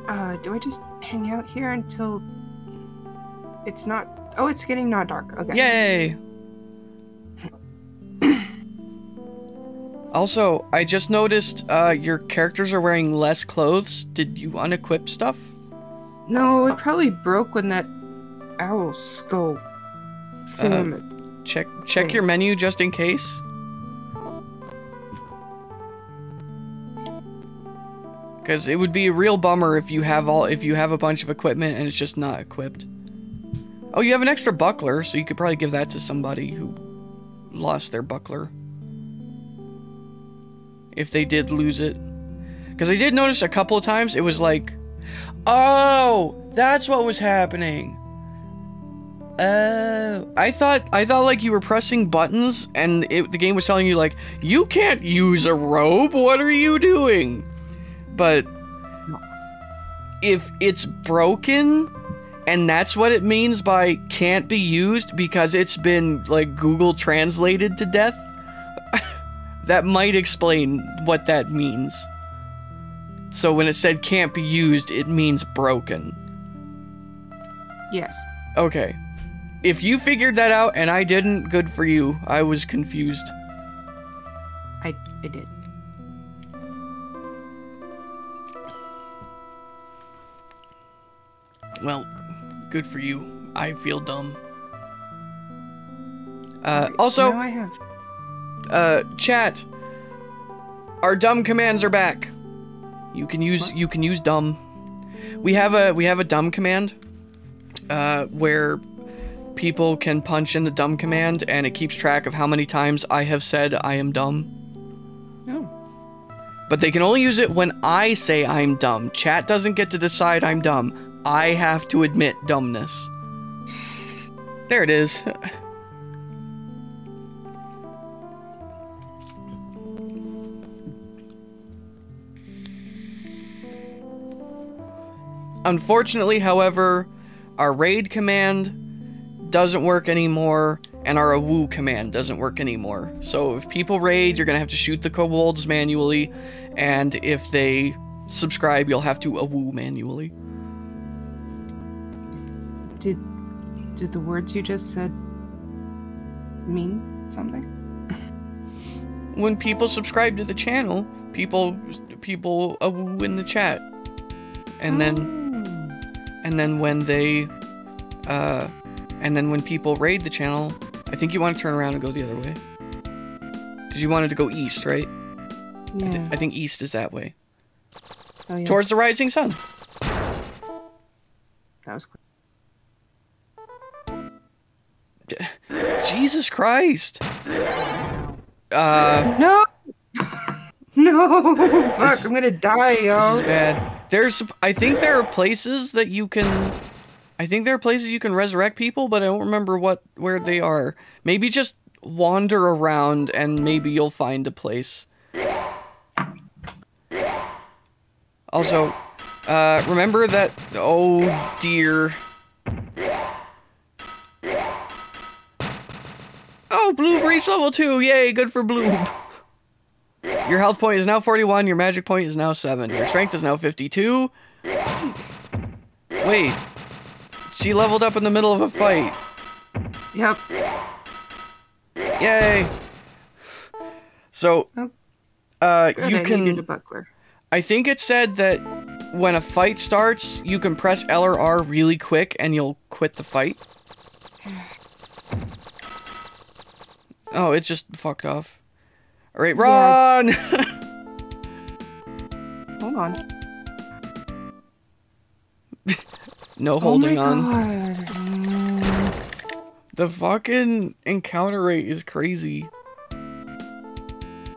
Uh, do I just hang out here until... It's not... Oh, it's getting not dark. Okay. Yay! Also, I just noticed uh, your characters are wearing less clothes. Did you unequip stuff? No, it probably broke when that owl skull... Uh, check check thing. Your menu just in case. Because it would be a real bummer if you have all if you have a bunch of equipment and it's just not equipped. Oh, you have an extra buckler, so you could probably give that to somebody who lost their buckler. If they did lose it. Because I did notice a couple of times it was like, oh, that's what was happening. Uh, I thought I thought like you were pressing buttons and it, the game was telling you like, you can't use a robe. What are you doing? But if it's broken and that's what it means by can't be used because it's been like Google translated to death, that might explain what that means. So when it said can't be used, it means broken. Yes. Okay. If you figured that out and I didn't, good for you. I was confused. I, I did. Well, good for you. I feel dumb. Uh, also, I have. Uh, chat. Our dumb commands are back. You can use what? You can use dumb. We have a we have a dumb command, uh, where people can punch in the dumb command and it keeps track of how many times I have said I am dumb. No. But they can only use it when I say I'm dumb. Chat doesn't get to decide I'm dumb. I have to admit dumbness. There it is. Unfortunately, however, our raid command doesn't work anymore, and our awoo command doesn't work anymore. So if people raid, you're going to have to shoot the kobolds manually, and if they subscribe, you'll have to awoo manually. Did, did the words you just said mean something? When people subscribe to the channel, people people awoo in the chat, and oh. then and then when they uh, and then when people raid the channel, I think you want to turn around and go the other way because you wanted to go east, right? Yeah. I, th I think east is that way. Oh, yeah. Towards the rising sun. That was quick. Jesus Christ! Uh, no! No! Fuck, this, I'm gonna die, y'all. This is bad. There's, I think there are places that you can... I think there are places you can resurrect people, but I don't remember what where they are. Maybe just wander around and maybe you'll find a place. Also, uh, remember that... Oh, dear. Oh, Bloob reached level two! Yay, good for Bloob! Your health point is now forty-one, your magic point is now seven. Your strength is now fifty-two. Wait. She leveled up in the middle of a fight. Yep. Yay! So, uh, you can... I think it said that when a fight starts, you can press L or R really quick and you'll quit the fight. Oh, it just fucked off. All right, run! Yeah. Hold on. No holding oh my God. on. The fucking encounter rate is crazy.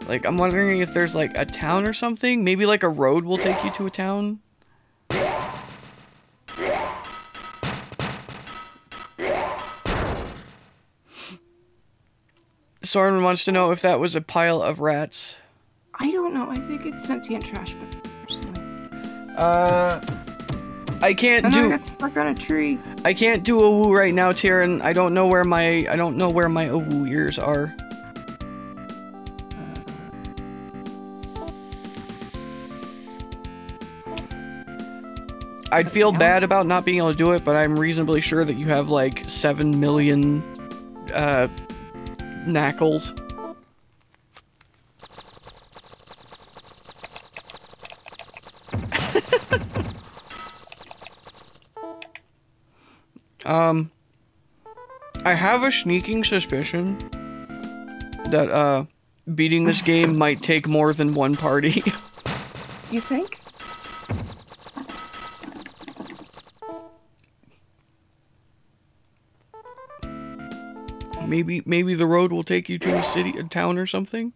Like, I'm wondering if there's like a town or something. Maybe like a road will take you to a town. Soren wants to know if that was a pile of rats. I don't know. I think it's sentient trash, but personally. Uh, I can't and do. I got stuck on a tree. I can't do a woo right now, Tyrion. I don't know where my I don't know where my a woo ears are. I'd feel bad about not being able to do it, but I'm reasonably sure that you have like seven million. Uh. Knackles. um, I have a sneaking suspicion that uh, beating this game might take more than one party. You think? Maybe maybe the road will take you to a city, a town or something?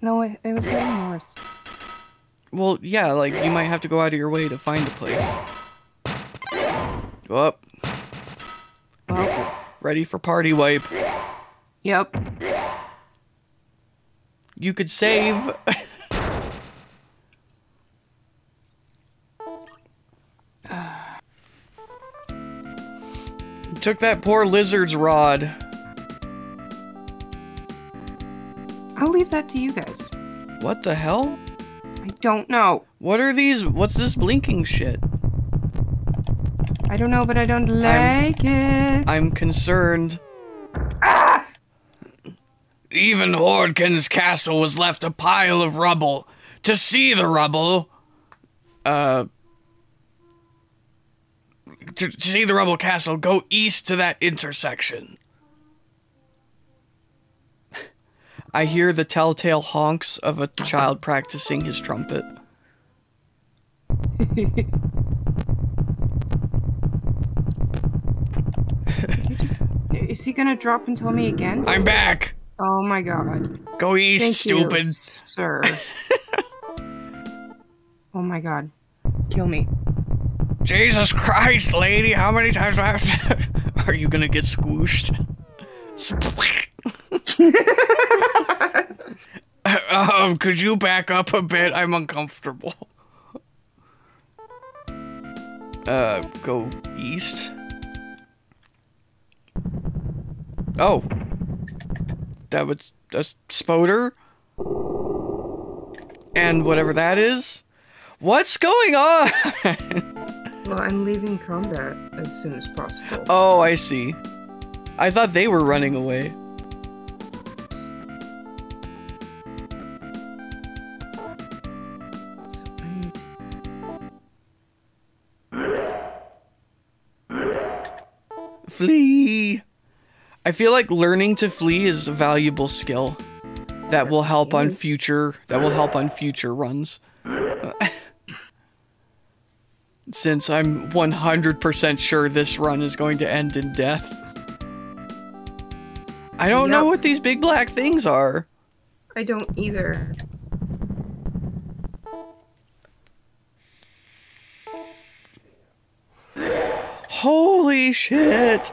No, it, it was heading north. Well, yeah, like, you might have to go out of your way to find a place. Oh. Well, ready for party wipe. Yep. You could save. Took that poor lizard's rod. I'll leave that to you guys. What the hell? I don't know. What are these? What's this blinking shit? I don't know, but I don't like I'm, it. I'm concerned. Ah! Even Hordkin's castle was left a pile of rubble. To see the rubble... Uh... To, to see the rubble castle, go east to that intersection. I hear the telltale honks of a child practicing his trumpet. You just, is he gonna drop and tell me again? I'm back! Oh my God. Go east, Thank stupid. You, sir. Oh my God. Kill me. Jesus Christ, lady! How many times do I have to... Are you gonna get squooshed? um, could you back up a bit? I'm uncomfortable. Uh, go east. Oh, that was a spoder, and whatever that is. What's going on? Well, I'm leaving combat as soon as possible. Oh, I see. I thought they were running away. So I need to... Flee! I feel like learning to flee is a valuable skill that will help on future that will help on future runs. Since I'm one hundred percent sure this run is going to end in death. I don't nope. know what these big black things are. I don't either. Holy shit!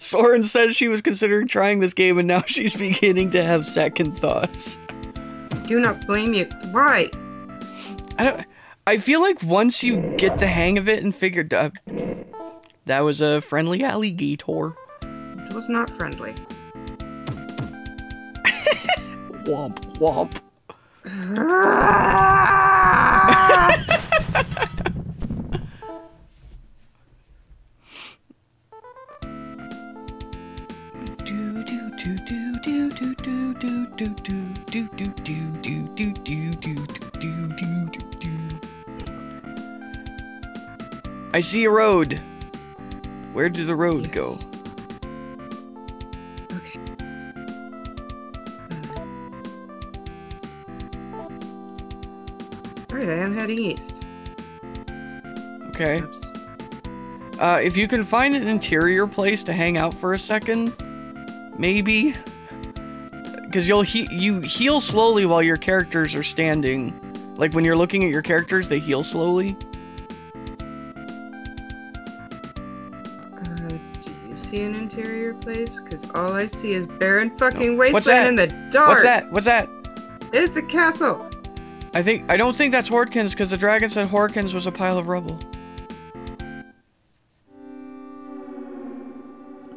Soren says she was considering trying this game and now she's beginning to have second thoughts. Do not blame you. Why? I don't... I feel like once you get the hang of it and figured out... That was a friendly alligator. It was not friendly. Womp womp. Do do do do do do do do do do do do do do do do do. I see a road. Where did the road yes. go? Okay. Alright, I am heading east. Okay. Oops. Uh, if you can find an interior place to hang out for a second, maybe? Because you'll he you heal slowly while your characters are standing. Like, when you're looking at your characters, they heal slowly. An interior place, because all I see is barren fucking no. wasteland in the dark. What's that? What's that? It's a castle. I think I don't think that's Horkins, because the dragon said Horkins was a pile of rubble.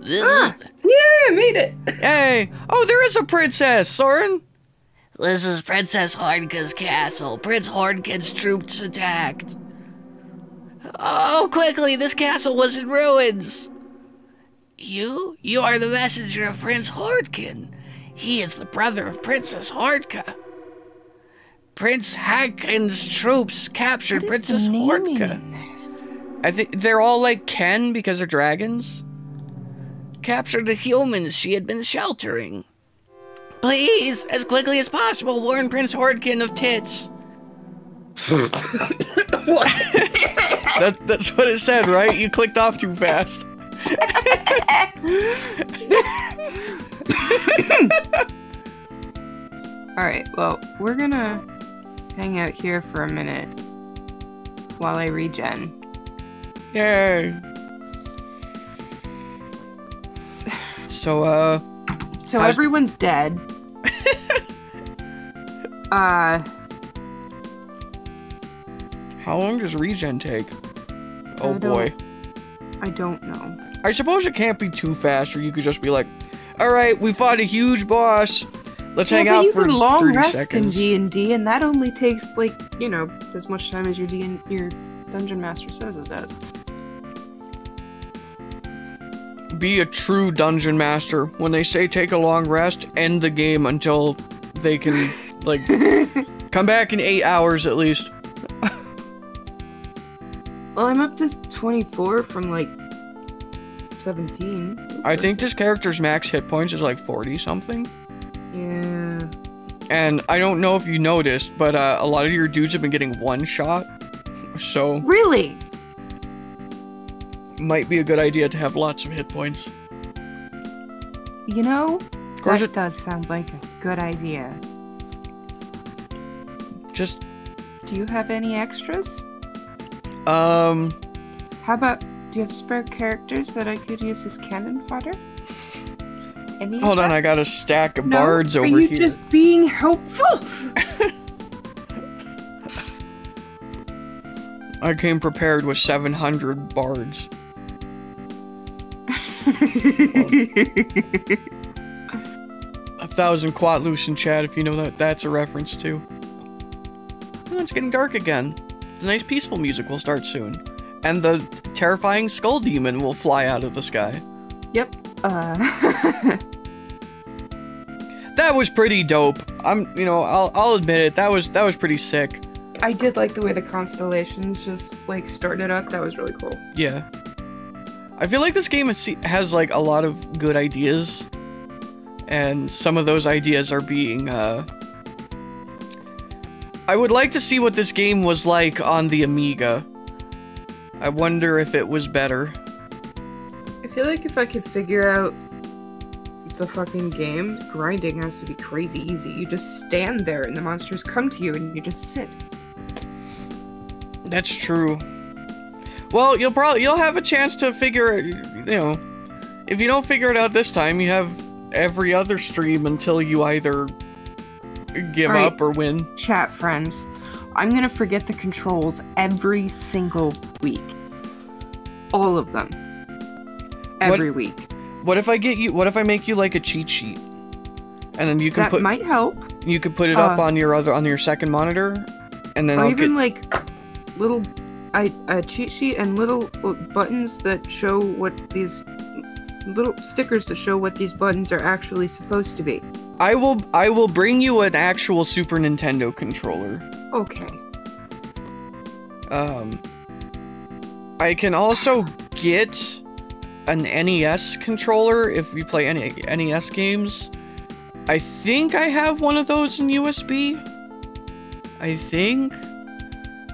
Ah, yeah, made it. Hey, oh, there is a princess, Soren. This is Princess Hornka's castle. Prince Hornka's troops attacked. Oh, quickly! This castle was in ruins. You? You are the messenger of Prince Hortkin. He is the brother of Princess Hortka. Prince Hortkin's troops captured Princess Hortka. I think they're all like Ken because they're dragons. Captured the humans she had been sheltering. Please, as quickly as possible, warn Prince Hortkin of tits. What? that, that's what it said, right? You clicked off too fast. Alright, well, we're gonna hang out here for a minute while I regen. Yay! So, uh... So how's... everyone's dead. uh... How long does regen take? Oh boy. I don't know. I suppose it can't be too fast, or you could just be like, all right, we fought a huge boss. Let's yeah, hang out for thirty seconds. You can long rest in D and D, and that only takes, like, you know, as much time as your D and your Dungeon Master says it does. Be a true Dungeon Master. When they say take a long rest, end the game until they can, like, come back in eight hours at least. Well, I'm up to twenty-four from, like, seventeen. I think this character's max hit points is, like, forty-something. Yeah. And I don't know if you noticed, but uh, a lot of your dudes have been getting one shot, so... Really? Might be a good idea to have lots of hit points. You know, that it does sound like a good idea. Just... Do you have any extras? Um... How about, do you have spare characters that I could use as cannon fodder? Any Hold on, I got a stack of no, bards over here. Are you just being helpful? I came prepared with seven hundred bards. A thousand Quatloos in chat, if you know that that's a reference to. Oh, it's getting dark again. The nice peaceful music will start soon. And the terrifying skull demon will fly out of the sky. Yep. Uh... that was pretty dope. I'm, you know, I'll, I'll admit it. That was, that was pretty sick. I did like the way the constellations just, like, started up. That was really cool. Yeah. I feel like this game has, like, a lot of good ideas. And some of those ideas are being, uh... I would like to see what this game was like on the Amiga. I wonder if it was better. I feel like if I could figure out the fucking game, grinding has to be crazy easy. You just stand there and the monsters come to you and you just sit. That's true. Well, you'll probably you'll have a chance to figure it, you know, if you don't figure it out this time, you have every other stream until you either give right. up or win. Chat friends, I'm gonna forget the controls every single week. All of them. Every what, week. What if I get you? What if I make you like a cheat sheet, and then you can that put that might help. You could put it uh, up on your other on your second monitor, and then or I'll even get, like little. I, a cheat sheet and little buttons that show what these little stickers that show what these buttons are actually supposed to be. I will I will bring you an actual Super Nintendo controller. Okay. Um I can also get an N E S controller if you play any N E S games. I think I have one of those in U S B. I think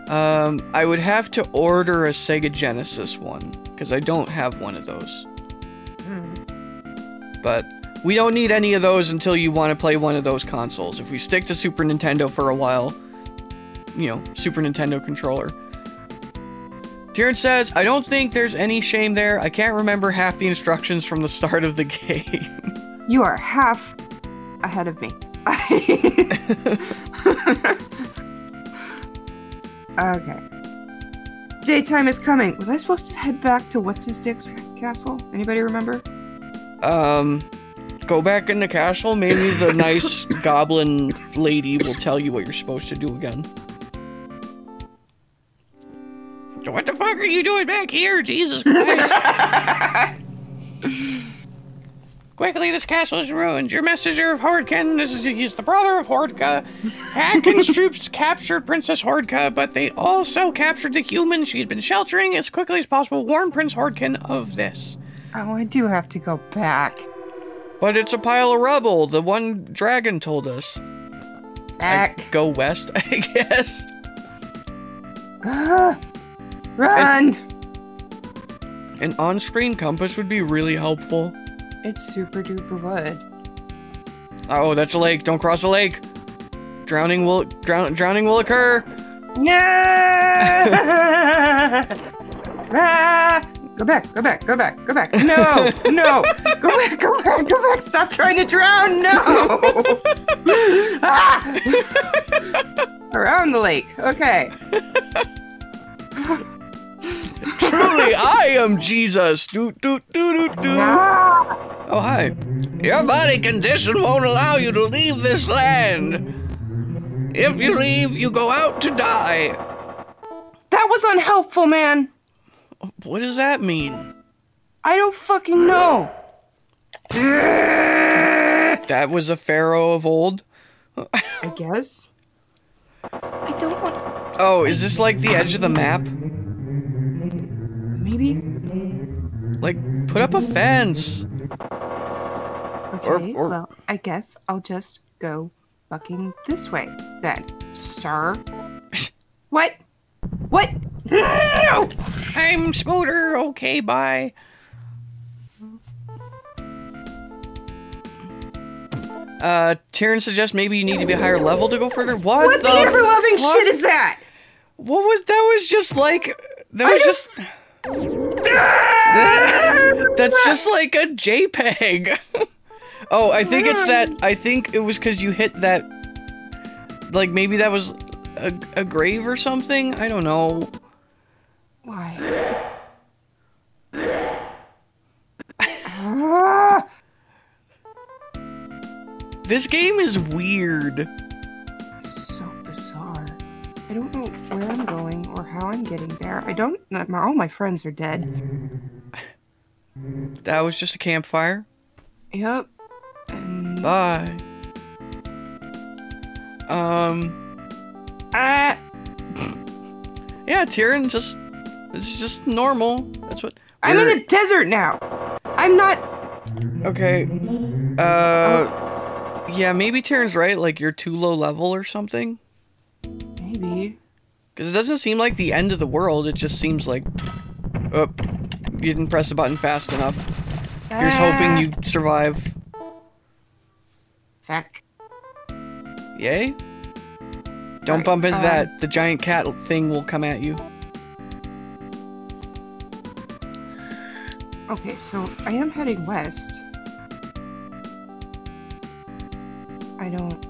Um, I would have to order a Sega Genesis one, because I don't have one of those. Mm. But we don't need any of those until you want to play one of those consoles. If we stick to Super Nintendo for a while, you know, Super Nintendo controller. Terence says, I don't think there's any shame there. I can't remember half the instructions from the start of the game. You are half ahead of me. Okay. Daytime is coming. Was I supposed to head back to What's-His-Dick's castle? Anybody remember? Um, go back in the castle. Maybe the nice goblin lady will tell you what you're supposed to do again. What the fuck are you doing back here? Jesus Christ. Quickly, this castle is ruined. Your messenger of Hordkan, this is, he's the brother of Hordka. Hacken's troops captured Princess Hordka, but they also captured the human she had been sheltering. As quickly as possible, warn Prince Hordkan of this. Oh, I do have to go back. But it's a pile of rubble. The one dragon told us. Back. I go west, I guess. Uh, run! An, an on-screen compass would be really helpful. It's super duper wood. Oh, that's a lake. Don't cross a lake. Drowning will drown, drowning will occur. Yeah! Ah! Go back, go back, go back, go back. No, no. Go back, go back, go back. Stop trying to drown. No. Ah! Around the lake. Okay. Truly, I am Jesus. Do, do, do, do, do. Ah! Oh, hi. Your body condition won't allow you to leave this land. If you leave, you go out to die. That was unhelpful, man. What does that mean? I don't fucking know. That was a pharaoh of old? I guess. I don't want... Oh, is this like the edge of the map? Maybe? Like, put up a fence. Okay, or, or, well, I guess I'll just go fucking this way, then, sir. What? What? No! I'm Smooter, okay, bye. Uh, Taryn suggests maybe you need to be higher level to go further. What, what the, the ever-loving shit is that? What was, that was just like, that was just... that, that's just like a JPEG. Oh, I think it's that. I think it was because you hit that. Like, maybe that was a, a grave or something? I don't know. Why? Ah! This game is weird. So bizarre. I don't know where I'm going or how I'm getting there. I don't. All my friends are dead. That was just a campfire? Yep. Bye. Um. Ah. Yeah, Tyrion, just it's just normal. That's what. I'm in the desert now. I'm not. Okay. Uh. Oh. Yeah, maybe Tyrion's right. Like you're too low level or something. Maybe. Because it doesn't seem like the end of the world. It just seems like, oh, you didn't press the button fast enough. Ah. You're just hoping you survive. Fuck. Yay? Don't right, bump into uh, that. The giant cat thing will come at you. Okay, so I am heading west. I don't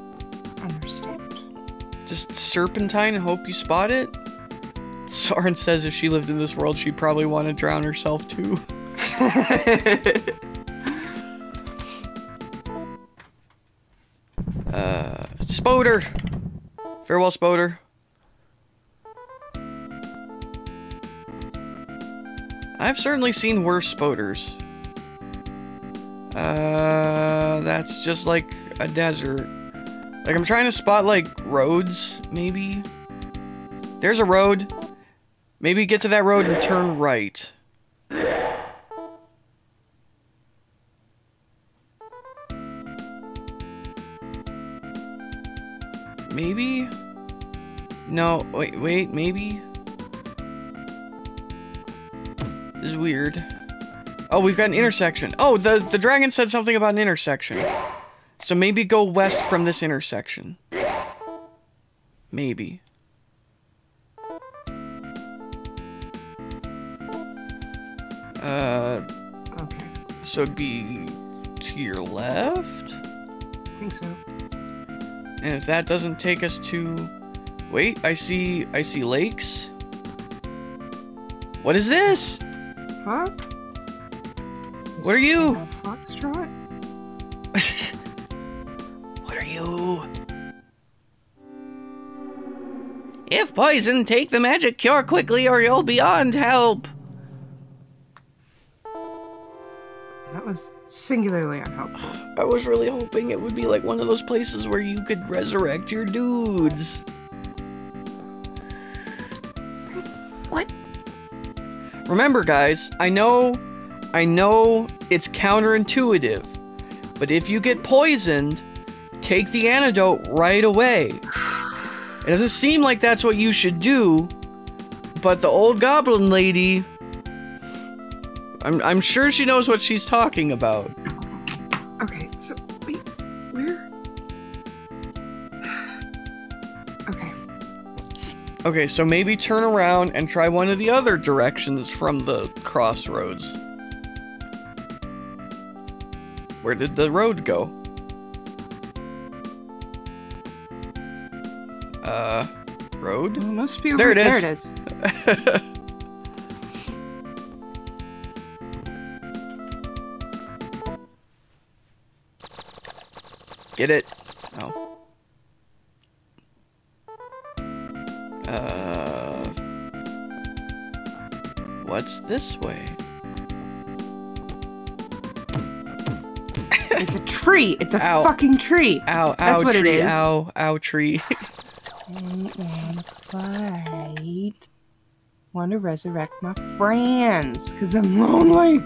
understand. Just serpentine and hope you spot it? Soren says if she lived in this world, she'd probably want to drown herself too. uh, Spoder! Farewell, Spoder. I've certainly seen worse Spoders. Uh, that's just like a desert. Like, I'm trying to spot, like, roads, maybe? There's a road. Maybe get to that road and turn right. Maybe? No, wait, wait, maybe? This is weird. Oh, we've got an intersection. Oh, the, the dragon said something about an intersection. So maybe go west from this intersection. Maybe. Uh, okay. So it'd be to your left? I think so. And if that doesn't take us to... Wait, I see... I see lakes. What is this? Huh? What are you? Foxtrot? What are you? If poison, take the magic cure quickly or you'll beyond help. That was singularly unhelpful. I was really hoping it would be like one of those places where you could resurrect your dudes. What? Remember, guys, I know, I know it's counterintuitive, but if you get poisoned, take the antidote right away. It doesn't seem like that's what you should do, but the old goblin lady, I'm, I'm sure she knows what she's talking about. Okay, so, wait, where? Okay. Okay, so maybe turn around and try one of the other directions from the crossroads. Where did the road go? Uh, road? It must be there. It is. There it is. Get it? Oh. Uh, what's this way? It's a tree. It's a ow. Fucking tree. Ow, ow, that's what tree, it is. Ow, ow, tree. I am fight. Want to resurrect my friends, cause I'm lonely.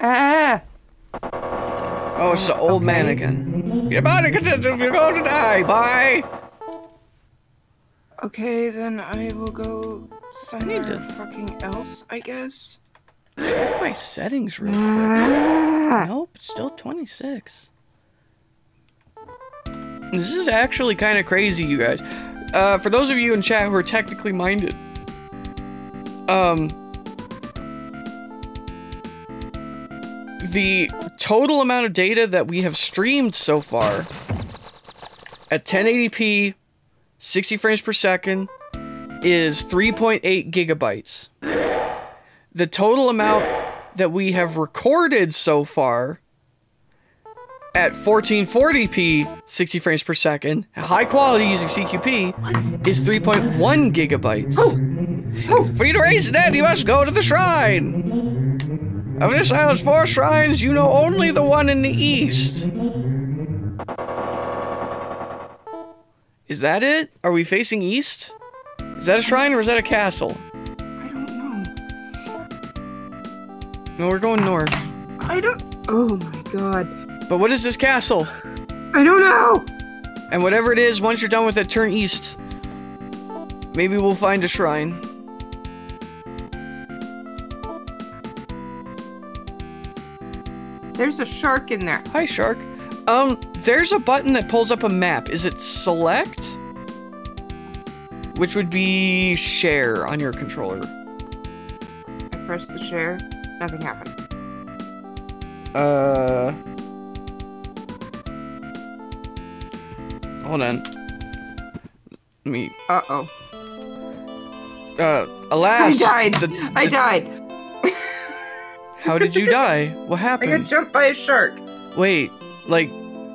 Ah! Oh, it's the old okay. mannequin. You're about to get you're going to die. Bye. Okay, then I will go somewhere to... fucking else, I guess. Check my settings real quick. Ah. Nope, it's still twenty-six. This is actually kind of crazy, you guys. Uh, for those of you in chat who are technically minded, um, the total amount of data that we have streamed so far at ten eighty p, sixty frames per second, is three point eight gigabytes. The total amount that we have recorded so far at fourteen forty p, sixty frames per second, high quality using C Q P, is three point one gigabytes. Oh. Oh. For you to raise the dead, you must go to the shrine. Of this island's four shrines, you know only the one in the east. Is that it? Are we facing east? Is that a shrine or is that a castle? I don't know. No, we're going north. I don't... Oh my god. But what is this castle? I don't know! And whatever it is, once you're done with it, turn east. Maybe we'll find a shrine. There's a shark in there. Hi, shark. Um, there's a button that pulls up a map. Is it select? which would be share on your controller. I pressed the share. Nothing happened. Uh... Hold on. Let me... Uh-oh. Uh, alas! I died! The, the, I died! How did you die? What happened? I got jumped by a shark. Wait, like,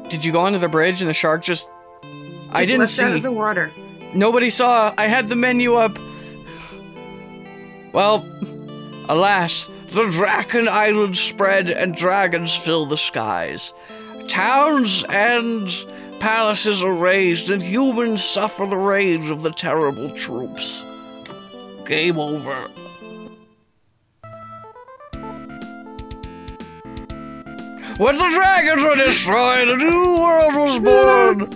did you go onto the bridge and the shark just... just I didn't see. Out of the water. Nobody saw. I had the menu up. Well, alas, the Drakkhen Island spread and dragons fill the skies. Towns and palaces are razed and humans suffer the rage of the terrible troops. Game over. When the dragons were destroyed, a new world was born!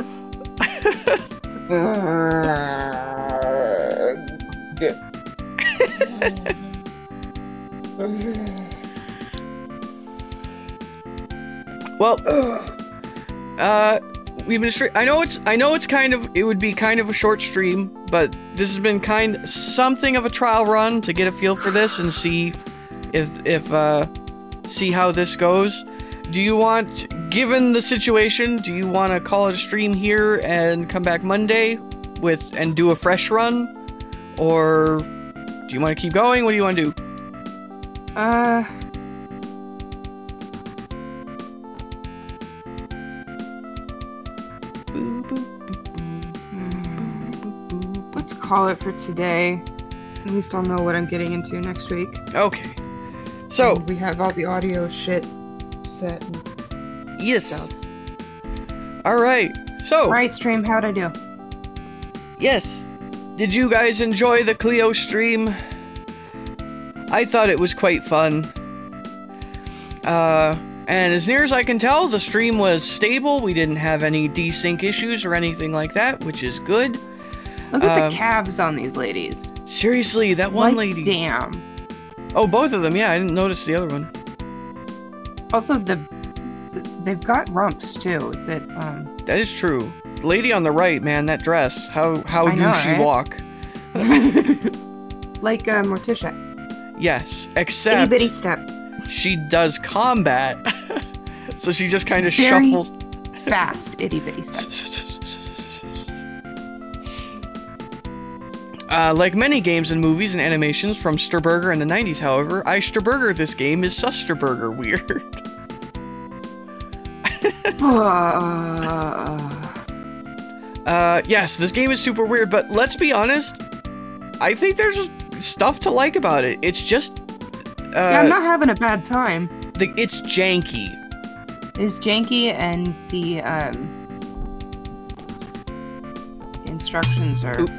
Well, uh, we've been stre- I know it's- I know it's kind of- it would be kind of a short stream, but this has been kind- something of a trial run to get a feel for this and see if- if, uh, see how this goes. Do you want, given the situation, do you want to call it a stream here and come back Monday with and do a fresh run? Or do you want to keep going? What do you want to do? Uh... Let's call it for today. At least I'll know what I'm getting into next week. Okay. So... and we have all the audio shit. Set yes. Alright, so. Right, stream, how'd I do? Yes. Did you guys enjoy the Cleo stream? I thought it was quite fun. Uh, and as near as I can tell, the stream was stable. We didn't have any desync issues or anything like that, which is good. Look at um, the calves on these ladies. Seriously, that one like, lady. Damn. Oh, both of them, yeah. I didn't notice the other one. Also, the they've got rumps too. That um. That is true. Lady on the right, man, that dress. How how I do know, she right? walk? Like uh, Morticia. Yes, except itty bitty step. She does combat, so she just kind of shuffles fast. Itty bitty step. Uh, like many games and movies and animations from Spielberg in the nineties, however, I Spielberg this game is Susterberger weird. uh, yes, this game is super weird, but let's be honest, I think there's stuff to like about it. It's just... Uh, yeah, I'm not having a bad time. The, it's janky. It's janky, and the um, instructions are... Oop.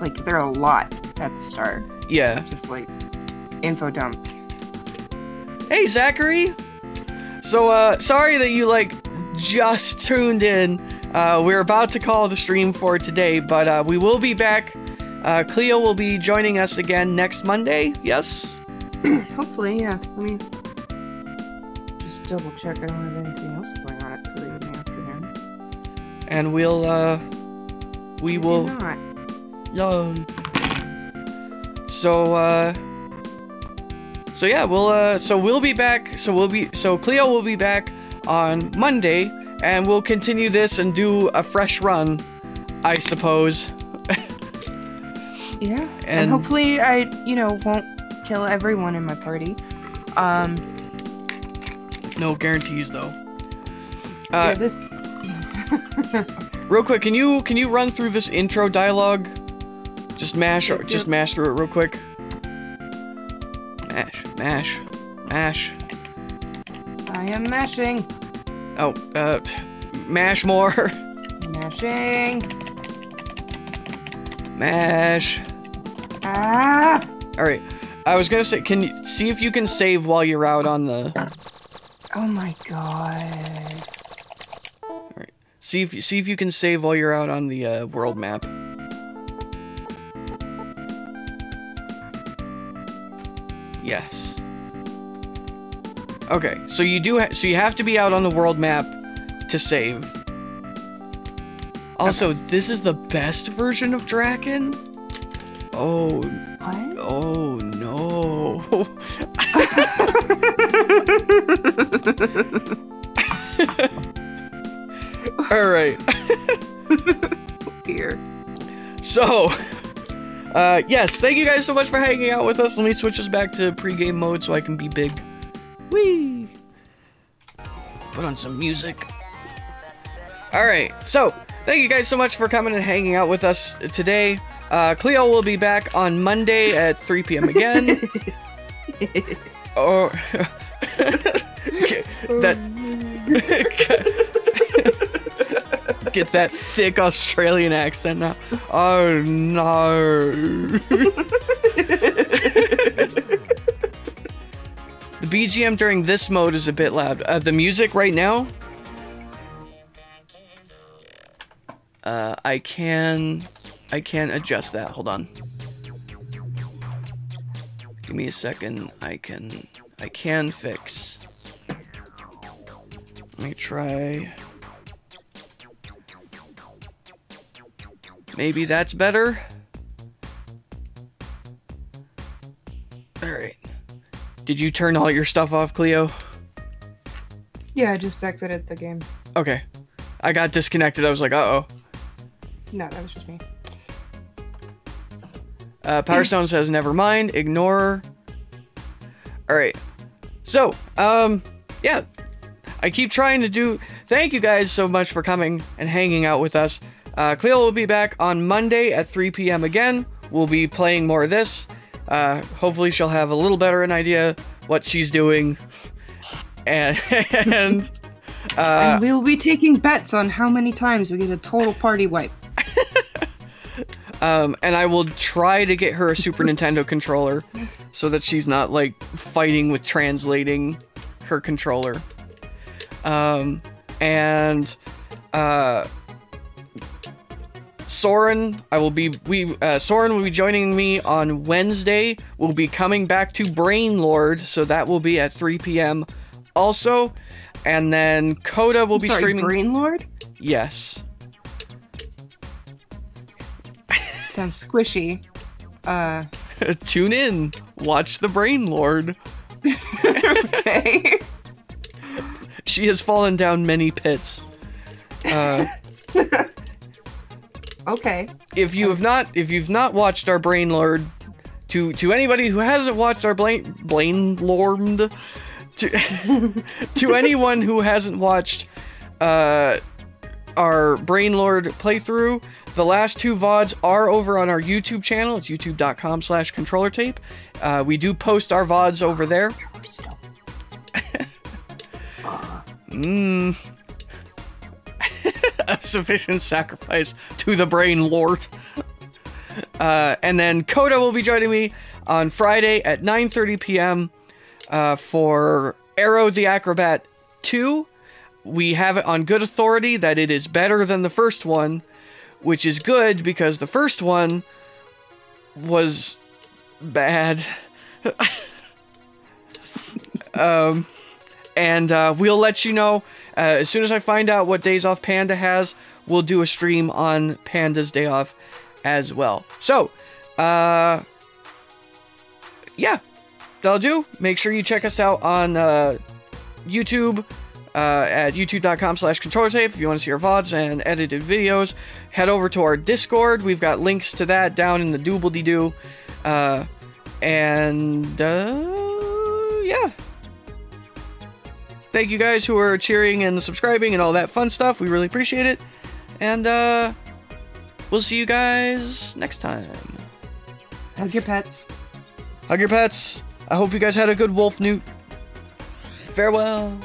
Like, they're a lot at the start. Yeah. Just, like, info dump. Hey, Zachary! So, uh, sorry that you, like, just tuned in. Uh, we're about to call the stream for today, but, uh, we will be back. Uh, Cleo will be joining us again next Monday, yes? Hopefully, yeah. Let me just double check I don't have anything else going on at three in the afternoon. And we'll, uh, we Maybe will... not. Yo. So uh So yeah, we'll uh so we'll be back. So we'll be so Cleo will be back on Monday and we'll continue this and do a fresh run, I suppose. Yeah. And, and hopefully I, you know, won't kill everyone in my party. Um No guarantees though. Uh yeah, this Real quick, can you can you run through this intro dialogue? Just mash, just mash through it real quick. Mash, mash, mash. I am mashing. Oh, uh, mash more. Mashing. Mash. Ah. All right. I was gonna say, can you see if you can save while you're out on the? Oh my god. All right. See if you see if you can save while you're out on the uh, world map. Yes. Okay, so you do ha so you have to be out on the world map to save. Also, okay. This is the best version of Drakkhen. Oh. What? Oh no. All right. Oh, dear. So, uh, yes, thank you guys so much for hanging out with us. Let me switch this back to pre-game mode so I can be big. Whee! Put on some music. All right. So, thank you guys so much for coming and hanging out with us today. Uh, Cleo will be back on Monday at three p m again. Or that get that thick Australian accent now. Oh no! The B G M during this mode is a bit loud. Uh, the music right now. Uh, I can. I can adjust that. Hold on. Give me a second. I can... I can fix. Let me try... Maybe that's better? Alright. Did you turn all your stuff off, Cleo? Yeah, I just exited the game. Okay. I got disconnected. I was like, uh-oh. No, that was just me. Uh, Powerstone says, never mind, ignore. All right. So, um, yeah, I keep trying to do. Thank you guys so much for coming and hanging out with us. Uh, Cleo will be back on Monday at three p m again. We'll be playing more of this. Uh, hopefully she'll have a little better an idea what she's doing. And, and, uh, and we'll be taking bets on how many times we get a total party wipe. Um, and I will try to get her a Super Nintendo controller so that she's not, like, fighting with translating her controller. Um, and, uh, Soren, I will be, we, uh, Soren will be joining me on Wednesday. We'll be coming back to Brain Lord, so that will be at three p m also. And then Coda will I'm be sorry, streaming. Brain Lord? Yes. Sounds squishy. Uh, Tune in. Watch the Brain Lord. Okay. She has fallen down many pits. Uh, okay. If you have not, if you've not watched our Brain Lord, to to anybody who hasn't watched our Brain Brain Lord, to to anyone who hasn't watched, uh. our Brain Lord playthrough. The last two V O Ds are over on our YouTube channel. It's youtube.com slash ControllerTape. Uh, we do post our V O Ds over there. Mmm. A sufficient sacrifice to the Brain Lord. Uh, and then Coda will be joining me on Friday at nine thirty p m Uh, for Aero the Acro-bat two. We have it on good authority that it is better than the first one, which is good because the first one was bad. um, and uh, we'll let you know uh, as soon as I find out what days off Panda has. We'll do a stream on Panda's day off as well. So, uh, yeah, that'll do. Make sure you check us out on uh, YouTube. Uh, at youtube.com slash ControllerTape. If you want to see our V O Ds and edited videos, head over to our Discord. We've got links to that down in the doobly-doo. Uh, and, uh, yeah. Thank you guys who are cheering and subscribing and all that fun stuff. We really appreciate it. And, uh, we'll see you guys next time. Hug your pets. Hug your pets. I hope you guys had a good wolf newt. Farewell.